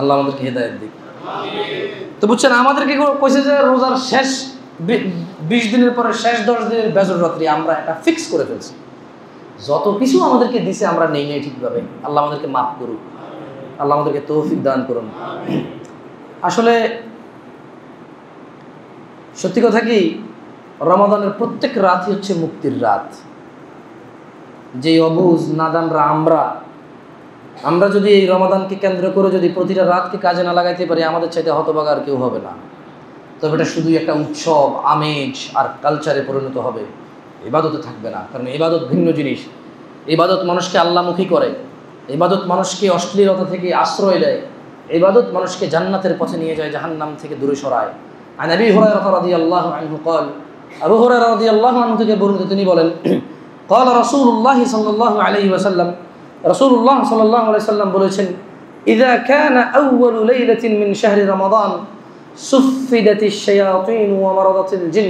আল্লাহ আমাদেরকে হেদায়েত দিক। তো বুঝছেন আমাদেরকে কইছে যে রোজার শেষ বিশ দিনের পরে শেষ দশ দিনের বেজর রাত্রি আমরা এটা ফিক্স করে ফেলছি। যত কিছু আমাদেরকে দিছে আমরা নেই নেই ঠিকভাবে। আল্লাহ আমাদেরকে মাফ করুন, আল্লাহ আমাদেরকে তৌফিক দান করুন। আসলে সত্যি কথা কি, রমাদানের প্রত্যেক রাতই হচ্ছে মুক্তির রাত। যে অবুজ নাদানরা আমরা আমরা যদি এই রমাদানকে কেন্দ্র করে যদি প্রতিটা রাতকে কাজে না লাগাইতে পারি, আমাদের চাইতে হতভাগা কেউ হবে না। তবে এটা শুধুই একটা উৎসব, আমেজ আর কালচারে পরিণত হবে, ইবাদতে থাকবে না। কারণ ইবাদত ভিন্ন জিনিস। ইবাদত মানুষকে আল্লাহমুখী করে, ইবাদত মানুষকে অশ্লীলতা থেকে আশ্রয় দেয়, ইবাদত মানুষকে জান্নাতের পথে নিয়ে যায়, জাহান্নাম থেকে দূরে সরায়। عن أبي هريرة رضي الله عنه قال أبو هريرة رضي الله عنه تكبرني بولن قال رسول الله صلى الله عليه وسلم رسول الله صلى الله عليه وسلم بولن إذا كان أول ليلة من شهر رمضان سفدت الشياطين ومرضت الجن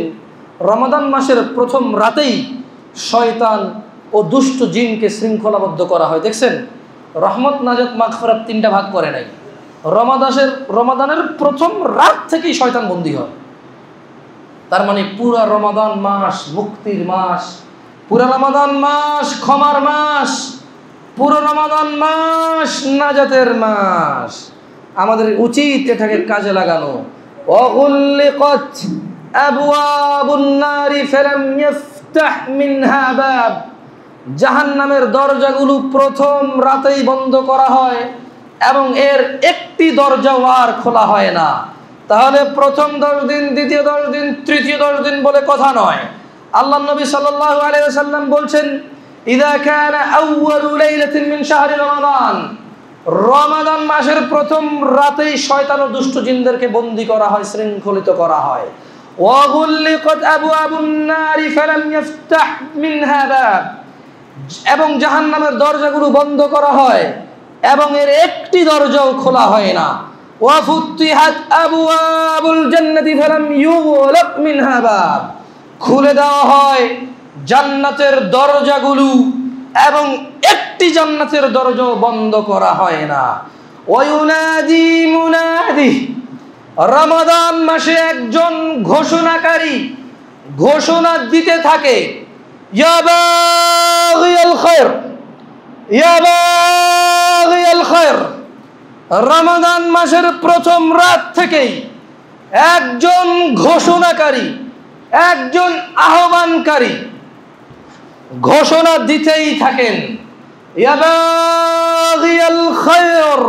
رمضان মাসের প্রথম রাতেই শয়তান ও দুষ্ট জিনকে শৃঙ্খলাবদ্ধ করা হয়। দেখছেন রহমত নাজাত মাগফিরাত তিনটা ভাগ করে নাই। রমাদাসের রমাদানের প্রথম রাত থেকেই শয়তান বন্দী হয়। তার মানে পুরা রমাদান মাস মুক্তির মাস, পুরা রমাদান মাস ক্ষমার মাস, পুরো রমাদান মাস নাজাতের মাস। আমাদের উচিত এটাকে কাজে লাগানো। অগুল্লিকাত আবওয়াবুন নারি ফালাম ইফতাহ মিনহা বাব, জাহান্নামের দরজাগুলো প্রথম রাতেই বন্ধ করা হয় এবং এর একটি দরজাও আর খোলা হয় না। তাহলে প্রথম দশ দিন, দ্বিতীয় দশ দিন, তৃতীয় দশ দিন বলে কথা নয়। আল্লাহ নবী সাল্লাল্লাহু আলাইহি ওয়াসাল্লাম বলছেন ইযা কানা আউয়ালু লাইলাতিন মিন শাহরি রমাদান, রমাদান মাসের প্রথম রাতেই শয়তান ও দুষ্ট জিনদেরকে বন্দী করা হয়, শৃঙ্খলিত করা হয়। ওয়া গুল্লিকাত আবওয়াবুন নারি ফালাম ইফতাহ মিনহা বাব, এবং জাহান্নামের দরজাগুলো বন্ধ করা হয় এবং এর একটি দরজাও খোলা হয় না। ওয়া ফুতিহাত আবওয়াবুল জান্নাতি ফালাম ইউগলাক মিনহা বাব, খুলে দেওয়া হয় জান্নাতের দরজাগুলো এবং একটি জান্নাতের দরজাও বন্ধ করা হয় না। ওয়া ইউনাদি মুনাদি, রমাদান মাসে একজন ঘোষণাকারী ঘোষণা দিতে থাকে, ইয়া বাগিয়াল খায়র ইয়া বাগিয়াল খায়র। রমাদান মাসের প্রথম রাত থেকেই একজন ঘোষণাকারী, একজন আহ্বানকারী ঘোষণা দিতেই থাকেন, ইয়া বাগিয়াল খায়র,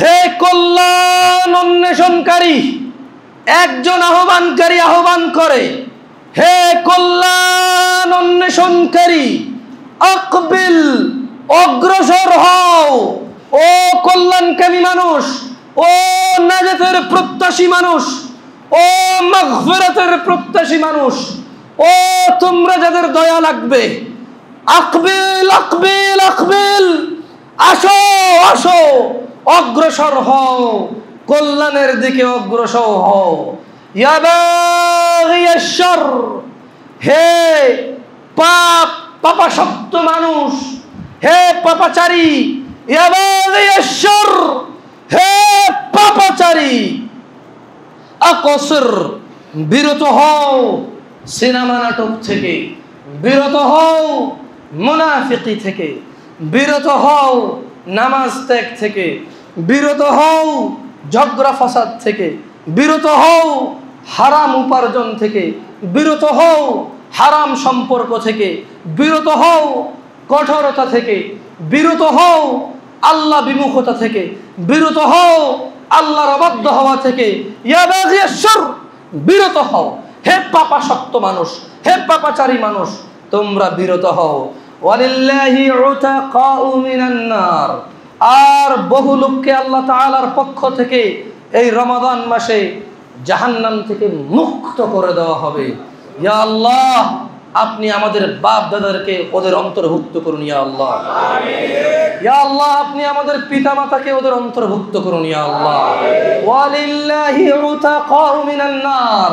হে কল্যাণ অন্বেষণকারী। একজন আহ্বানকারী আহ্বান করে, হে কল্যাণ অন্বেষণকারী, আকবিল, অগ্রসর হও, ও কল্যাণকামী মানুষ, ও নাজাতের প্রত্যাশী মানুষ, ও মাগফিরাতের প্রত্যাশী মানুষ, ও তোমরা যাদের দয়া লাগবে, আকবিল আকবিল আকবিল, আসো আসো, অগ্রসর হও, কল্যাণের দিকে অগ্রসর হও। ইয়া বাগিয়াশ শর, হে পাপ পাপাসক্ত মানুষ, হে পাপাচারী, ইয়া বাগিয়াশ শর, হে পাপাচারী, আকসির, বিরত হও সিনেমা নাটক থেকে, বিরত হও মুনাফিকি থেকে, বিরত হও নামাজ ত্যাগ থেকে, বিরত হও ঝগড়া ফসাদ থেকে, বিরত হও হারাম উপার্জন থেকে, বিরত হও হারাম সম্পর্ক থেকে, বিরত হও কঠোরতা থেকে, বিরত হও আল্লাহ বিমুখতা থেকে, বিরত হও আল্লাহর অবাধ্য হওয়া থেকে। ইয়া বাগিয়াশ শর, বিরত হও, হে পাপাসক্ত মানুষ, হে পাপাচারী মানুষ, তোমরা বিরত হও। ওয়ালিল্লাহি উতাকাউ মিনান নার। আর বহু লোককে আল্লাহ তাআলার পক্ষ থেকে এই রমাদান মাসে জাহান্নাম থেকে মুক্ত করে দেওয়া হবে। ইয়া আল্লাহ, আপনি আমাদের বাপ দাদাদেরকে ওদের অন্তর্ভুক্ত করুন ইয়া আল্লাহ। আমিন। ইয়া আল্লাহ, আপনি আমাদের পিতামাতাকে ওদের অন্তর্ভুক্ত করুন ইয়া আল্লাহ। আমিন। ওয়ালিল্লাহি উতাকাউ মিনান নার।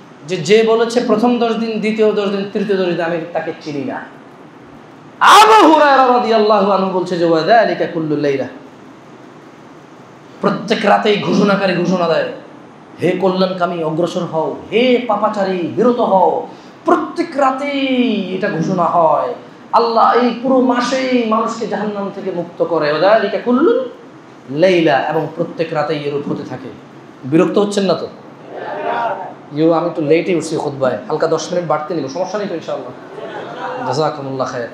যে যে বলেছে প্রথম দশ দিন, দ্বিতীয় দশ দিন, তৃতীয় দশ দিন, আমি তাকে চিনি না। আবু হুরায়রা রাদিয়াল্লাহু আনহু বলছে যে ওয়া যালিকা কুল্লু লাইলা, প্রত্যেক রাতেই ঘোষণাকারী ঘোষণা দেয়, হে কল্যাণকামী অগ্রসর হও, হে পাপাচারী বিরত হও। প্রত্যেক রাতেই এটা ঘোষণা হয়। আল্লাহ এই পুরো মাসেই মানুষকে জাহান্নাম থেকে মুক্ত করে। ওয়া যালিকা কুল্লু লাইলা, এবং প্রত্যেক রাতেই এরূপ হতে থাকে। বিরক্ত হচ্ছেন না তো? ইউ আমি একটু লেটে উঠছি খুতবায়, হালকা দশ মিনিট বাড়তে নিব, সমস্যা নেই তো ইনশাআল্লাহ। জাযাকুমুল্লাহ খায়র।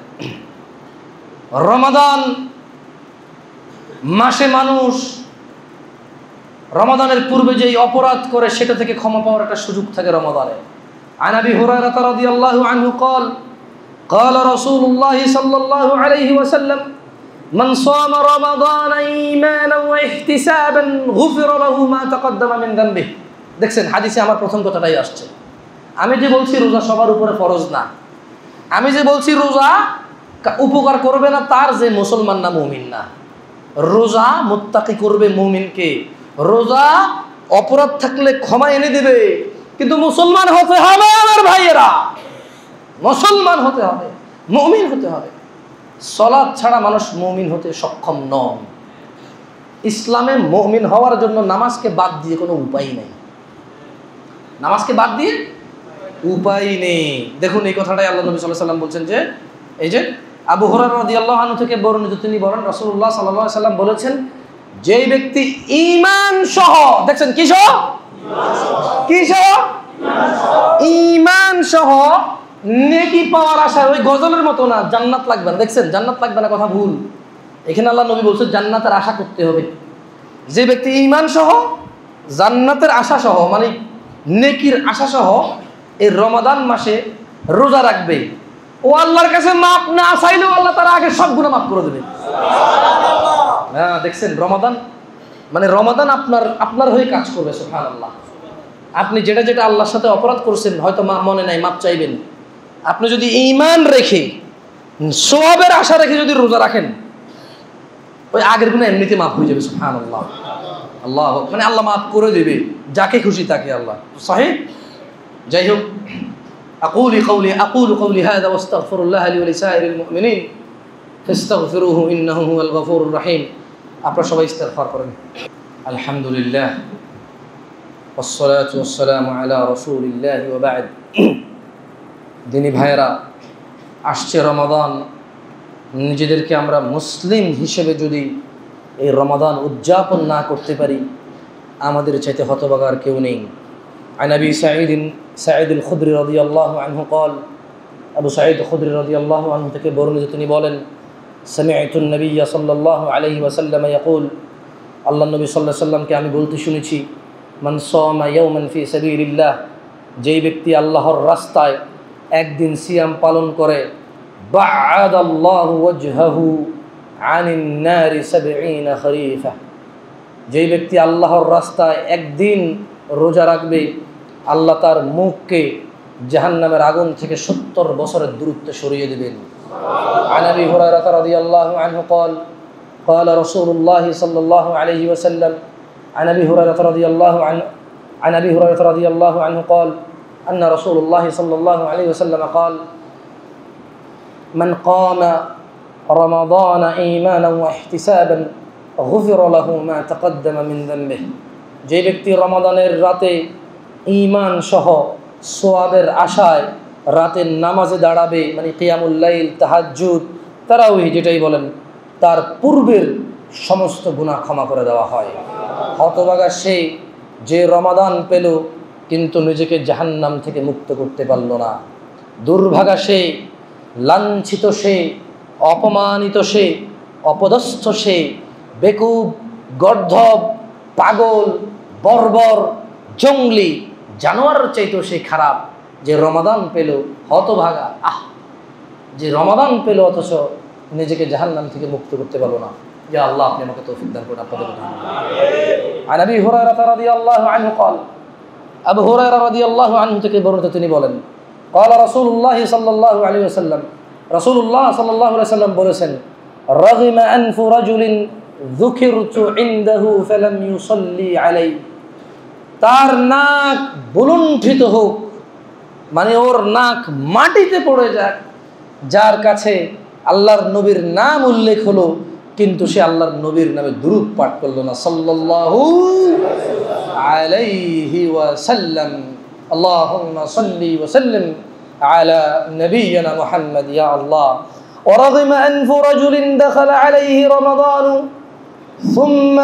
রমাদান মাসে মানুষ রমাদানের পূর্বে যেই অপরাধ করে সেটা থেকে ক্ষমা পাওয়ার একটা সুযোগ থাকে রমাদানে। আন আবি হুরায়রা রাদিয়াল্লাহু আনহু قال قال رسول الله صلى الله عليه وسلم من صام رمضان ايمانا واحتسابا غفر له ما تقدم من ذنبه। দেখছেন, হাদিসে আমার প্রথম কথাটাই আসছে। আমি যে বলছি রোজা সবার উপরে ফরজ না, আমি যে বলছি রোজা উপকার করবে না তার যে মুসলমান না মুমিন না, রোজা মুত্তাকি করবে মুমিনকে, রোজা অপরাধ থাকলে ক্ষমা এনে দেবে। কিন্তু মুসলমান হতে হবে আমার ভাইয়েরা, মুসলমান হতে হবে, মুমিন হতে হবে। সালাত ছাড়া মানুষ মুমিন হতে সক্ষম নয়। ইসলামে মুমিন হওয়ার জন্য নামাজকে বাদ দিয়ে কোনো উপায় নেই, নামাজকে বাদ দিয়ে উপায় নেই। দেখুন এই কথাটাই আল্লাহ নবী সাল্লাল্লাহু আলাইহি ওয়াসাল্লাম বলছেন, যে এই যে আবু হুরায়রা রাদিয়াল্লাহু আনহু থেকে বর্ণিত, তিনি বলেন রাসূলুল্লাহ সাল্লাল্লাহু আলাইহি ওয়াসাল্লাম বলেছেন, যেই ব্যক্তি ঈমান সহ, দেখছেন কি সহ, কি সহ, ঈমান সহ নেকি পাওয়ার আশা, ওই গজলের মতো না, জান্নাত লাগবে না। দেখছেন, জান্নাত লাগবে না কথা ভুল, এখানে আল্লাহ নবী বলছেন জান্নাতের আশা করতে হবে। যে ব্যক্তি ঈমান সহ জান্নাতের আশা সহ মানে নেকির আশা সহ এই রমাদান মাসে রোজা রাখবে, ও আল্লাহর কাছে মাপ না চাইলেও আল্লাহ তার আগে সব গুনাহ মাফ করে দেবে। হ্যাঁ দেখছেন, রমাদান মানে রমাদান আপনার আপনার হয়ে কাজ করবে। সুবহানাল্লাহ, আপনি যেটা যেটা আল্লাহর সাথে অপরাধ করছেন হয়তো মনে নাই, মাপ চাইবেন। আপনি যদি ঈমান রেখে সওয়াবের আশা রেখে যদি রোজা রাখেন, ওই আগের গুনাহ এমনিতে মাফ হয়ে যাবে। সুবহানাল্লাহ, আল্লাহ মানে আল্লাহ মাফ করে দেবে যাকে খুশি তাকে। আল্লাহ সহিহ। যাই হোক, আকুলি কওলি আকুলু কওলি হাযা ওয়াস্তাগফিরুল্লাহ লি ওয়া লিসাইরিল মুমিনিন ফাস্তাগফিরুহু ইন্নাহু হুয়াল গফুরুর রহিম। আপনারা সবাই ইস্তিগফার করেন। আলহামদুলিল্লাহ ওয়াসসালাতু ওয়াসসালামু আলা রাসূলিল্লাহ ওয়া বা'দ। দিনী ভাইরা, আসছে রমাদান, নিজেদেরকে আমরা মুসলিম হিসেবে যদি এই রমাদান উদযাপন না করতে পারি, আমাদের চাইতে হতভাগার কেউ নেই। عن أبي سعيد سعيد الخدري رضي الله عنه قال أبو سعيد الخدري رضي الله عنه تكبرني تنبالا سمعت النبي صلى الله عليه وسلم يقول الله النبي صلى الله عليه وسلم كأني قلت شنوشي من صام يوما في سبيل الله جاي بكتي الله الرستاي أكدين سيام بالون كره بعد الله وجهه عن النار سبعين خريفة جاي بكتي الله الرستاي أكدين রোজা রাখবে, আল্লাহ তার মুখকে জাহান্নামের আগুন থেকে সত্তর বছরের দূরত্বে সরিয়ে দেবেন। عن أبي هريرة رضي الله عنه قال قال رسول الله صلى الله عليه وسلم عن أبي هريرة رضي الله عنه عن أبي هريرة رضي الله عنه قال أن رسول الله صلى الله عليه وسلم قال من قام رمضان إيمانا واحتسابا غفر له ما تقدم من ذنبه। যে ব্যক্তি রমাদানের রাতে ঈমান সহ সওয়াবের আশায় রাতের নামাজে দাঁড়াবে, মানে কিয়ামুল লাইল, তাহাজ্জুদ, তারাউই যেটাই বলেন, তার পূর্বের সমস্ত গুনাহ ক্ষমা করে দেওয়া হয়। হতভাগা সে যে রমাদান পেল কিন্তু নিজেকে জাহান্নাম থেকে মুক্ত করতে পারল না। দুর্ভাগা সে, লাঞ্ছিত সে, অপমানিত সে, অপদস্থ সে, বেকুব, গর্ধব, পাগল, বর্বর, জঙ্গলি জানোয়ার চাইতো সে খারাপ যে রমাদান পেল। হতভাগা আহ যে রমাদান পেল অথচ নিজেকে জাহান্নাম থেকে মুক্ত করতে পারল না। ইয়া আল্লাহ আপনি আমাকে তৌফিক দান করুন। আপনাদের আন আবি হুরায়রা রাদিয়াল্লাহু আনহু قال আবু হুরায়রা রাদিয়াল্লাহু আনহু থেকে বর্ণিত তিনি বলেন قال رسول الله صلى الله عليه وسلم رسول الله صلى الله عليه وسلم বলেছেন رغم أنف رجل ذكرت عنده فلم يصلي عليه তার নাক বুলুণ্ঠিত হোক, মানে ওর নাক মাটিতে পড়ে যাক যার কাছে আল্লাহর নবীর নাম উল্লেখ হলো কিন্তু সে আল্লাহর নবীর নামে দুরূদ পাঠ করলো না সাল্লাল্লাহু আলাইহি ওয়াসাল্লাম। اللهم صل وسلم على نبينا محمد يا الله. ورغم أنف رجل دخل عليه رمضان ثم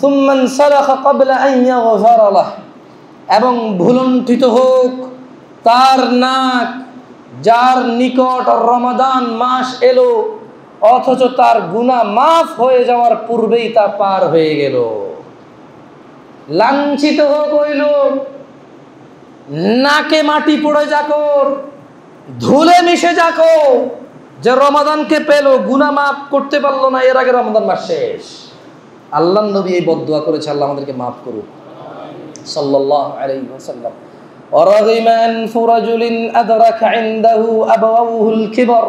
ثم انسلخ قبل أن يغفر له এবং ভুলণ্ঠিত হোক তার নাক যার নিকট রমাদান মাস এলো অথচ তার গুনাহ মাফ হয়ে যাওয়ার পূর্বেই তা পার হয়ে গেল। লাঞ্ছিত হোক ওই লোক, নাকে মাটি পড়ে যাক, ধুলে মিশে যাক যে রমাদানকে পেল গুনাহ মাফ করতে পারলো না, এর আগে রমাদান মাস শেষ। আল্লাহর নবী এই বদদুয়া করেছে আল্লাহ আমাদেরকে মাফ করুক সাল্লাল্লাহু আলাইহি ওয়াসাল্লাম। ওয়ারাগিমা আনফু রাজুলিন আদরাকা ইনদাহু আবাওয়াহুল কিবর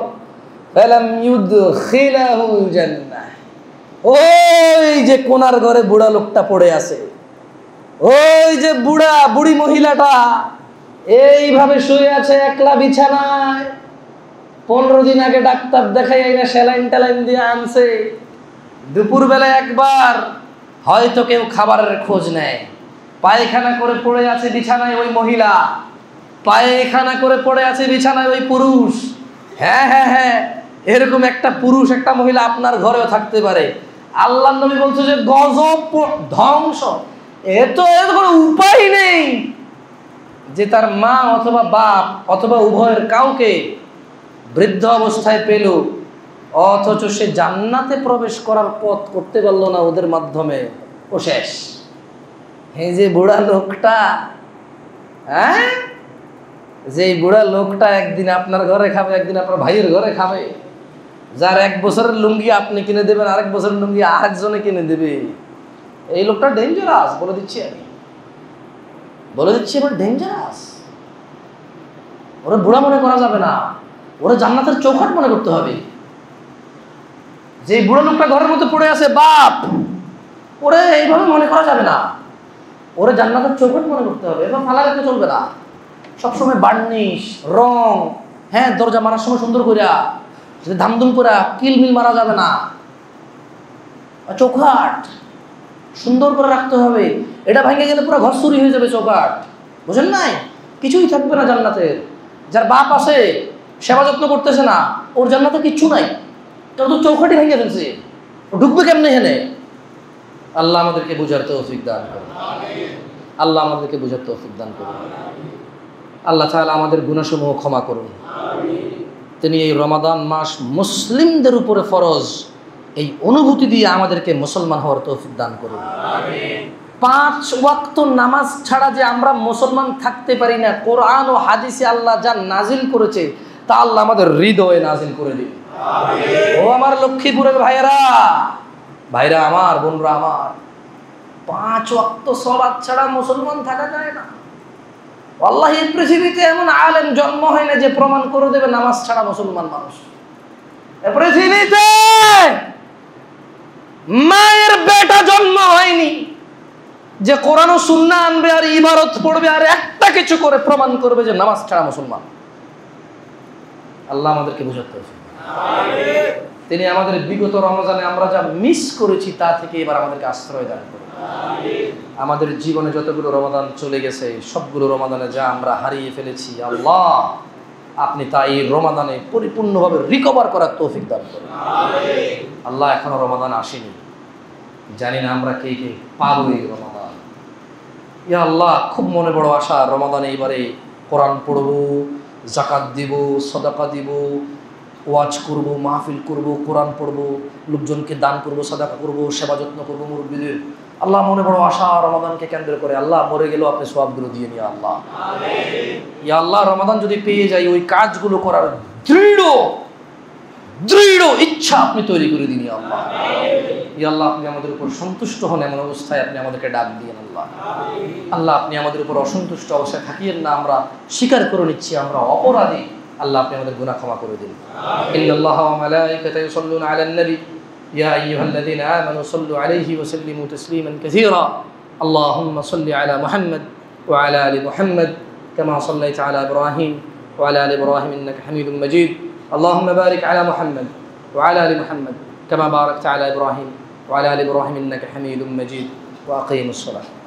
ফালাম ইউদখিলাহুল জান্নাহ। ওই যে কোনার ঘরে বুড়া লোকটা পড়ে আছে, ওই যে বুড়া বুড়ি মহিলাটা এইভাবে শুয়ে আছে একলা বিছানায়, পনেরো দিন আগে ডাক্তার দেখাই আইনা সেলাইন টেলাইন দিয়ে আনছে, দুপুরবেলা একবার হয়তো কেউ খাবারের খোঁজ নেয়, পায়খানা করে পড়ে আছে বিছানায় ওই মহিলা, পায়খানা করে পড়ে আছে বিছানায় ওই পুরুষ। হ্যাঁ হ্যাঁ হ্যাঁ এরকম একটা পুরুষ একটা মহিলা আপনার ঘরেও থাকতে পারে। আল্লাহর নবী বলছে যে গজব ধ্বংস, এত এর কোনো উপায় নেই যে তার মা অথবা বাপ অথবা উভয়ের কাউকে বৃদ্ধ অবস্থায় পেল অথচ সে জান্নাতে প্রবেশ করার পথ করতে পারল না ওদের মাধ্যমে, ও শেষ। এই যে বুড়া লোকটা, হ্যাঁ যে বুড়া লোকটা একদিন আপনার ঘরে খাবে, একদিন আপনার ভাইয়ের ঘরে খাবে, যার এক বছরের লুঙ্গি আপনি কিনে দেবেন আরেক বছরের লুঙ্গি আরেকজনে কিনে দেবে, এই লোকটা ডেঞ্জারাস বলে দিচ্ছি আমি, বলে দিচ্ছি এবার ডেঞ্জারাস। ওরা বুড়া মনে করা যাবে না, ওরা জান্নাতের চৌখাট মনে করতে হবে। যে বুড়া লোকটা ঘরের মধ্যে পড়ে আছে বাপ, ওরে এইভাবে মনে করা যাবে না, ওরা জান্নাতের চৌখাট মনে করতে হবে এবং ফালা রাখতে চলবে না, সবসময় বার্নিশ রং। হ্যাঁ দরজা মারার সময় সুন্দর করিয়া যদি ধামধুম করা কিলমিল মারা যাবে না, চৌখাট সুন্দর করে রাখতে হবে, এটা ভেঙে গেলে পুরো ঘর চুরি হয়ে যাবে চৌকাট, বুঝেন নাই? কিছুই থাকবে না জান্নাতের। যার বাপ আছে সেবা যত্ন করতেছে না ওর জান্নাতে কিচ্ছু নাই, তার তো চৌকাটই ভেঙে ফেলছে, ও ঢুকবে কেমনে হেনে? আল্লাহ আমাদেরকে বুঝার তৌফিক দান করুন, আল্লাহ আমাদেরকে বুঝার তৌফিক দান করুন। আল্লাহ তাআলা আমাদের গুনাহসমূহ ক্ষমা করুন। তিনি এই রমাদান মাস মুসলিমদের উপরে ফরজ, এই অনুভূতি দিয়ে আমাদেরকে মুসলমান হওয়ার তৌফিক দান করুন। পাঁচ ওয়াক্ত নামাজ ছাড়া যে আমরা মুসলমান থাকতে পারি না, কোরআন ও হাদিসে আল্লাহ যা নাজিল করেছে তা আল্লাহ আমাদের হৃদয়ে নাজিল করে দিন। ও আমার লক্ষ্মীপুরের ভাইয়েরা, ভাইরা আমার, বোনরা আমার, পাঁচ ওয়াক্ত সালাত ছাড়া মুসলমান থাকা যায় না। আল্লাহ এই পৃথিবীতে এমন আলেম জন্ম হয় না যে প্রমাণ করে দেবে নামাজ ছাড়া মুসলমান মানুষ। এ পৃথিবীতে মায়ের বেটা জন্ম হয়নি যে কোরআন ও সুন্নাহ আনবে আর ইবাদত পড়বে আর একটা কিছু করে প্রমাণ করবে যে নামাজ ছাড়া মুসলমান। আল্লাহ আমাদেরকে বুঝাতে হবে। তিনি আমাদের বিগত রমজানে আমরা যা মিস করেছি তা থেকে এবার আমাদেরকে আশ্রয় দান করুন। আমাদের জীবনে যতগুলো রমাদান চলে গেছে সবগুলো রমাদানে যা আমরা হারিয়ে ফেলেছি আল্লাহ আপনি তা এই রমাদানে পরিপূর্ণভাবে রিকভার করার তৌফিক দান করুন। আল্লাহ এখনো রমাদান আসেনি, জানি না আমরা কে কে পাবো এই রমাদান। ইয়া আল্লাহ, খুব মনে বড় আশা রমাদানে এবারে কোরআন পড়ব, জাকাত দিব, সদাকা দিব, ওয়াজ করব, মাহফিল করব, কোরআন পড়ব, লোকজনকে দান করব, সদাকা করব, সেবা যত্ন করব মুরব্বীদের। আল্লাহ মনে বড় আশা রমাদানকে কেন্দ্র করে। আল্লাহ মরে গেলেও আপনি সওয়াবগুলো দিয়ে নিয়ে আল্লাহ। ইয়া আল্লাহ, রমাদান যদি পেয়ে যাই ওই কাজগুলো করার দৃঢ় দৃঢ় ইচ্ছা আপনি তৈরি করে দিন ইয়া আল্লাহ। ইয়া আল্লাহ, আপনি আমাদের উপর সন্তুষ্ট হন, এমন অবস্থায় আপনি আমাদেরকে ডাক দিয়েন আল্লাহ। আল্লাহ, আপনি আমাদের উপর অসন্তুষ্ট অবস্থায় থাকিয়েন না, আমরা স্বীকার করে নিচ্ছি আমরা অপরাধী। আল্লাহ, আপনি আমাদের গুনাহ ক্ষমা করে দিন। ইন্নাল্লাহা ওয়া মালায়েকাতাহু ইউসাল্লুনা আলান নবী يا أيها الذين آمنوا صلوا عليه وسلموا تسليما كثيرا اللهم صل على محمد وعلى آل محمد كما صليت على إبراهيم وعلى آل إبراهيم إنك حميد مجيد اللهم بارك على محمد وعلى آل محمد كما باركت على إبراهيم وعلى آل إبراهيم إنك حميد مجيد وأقيموا الصلاة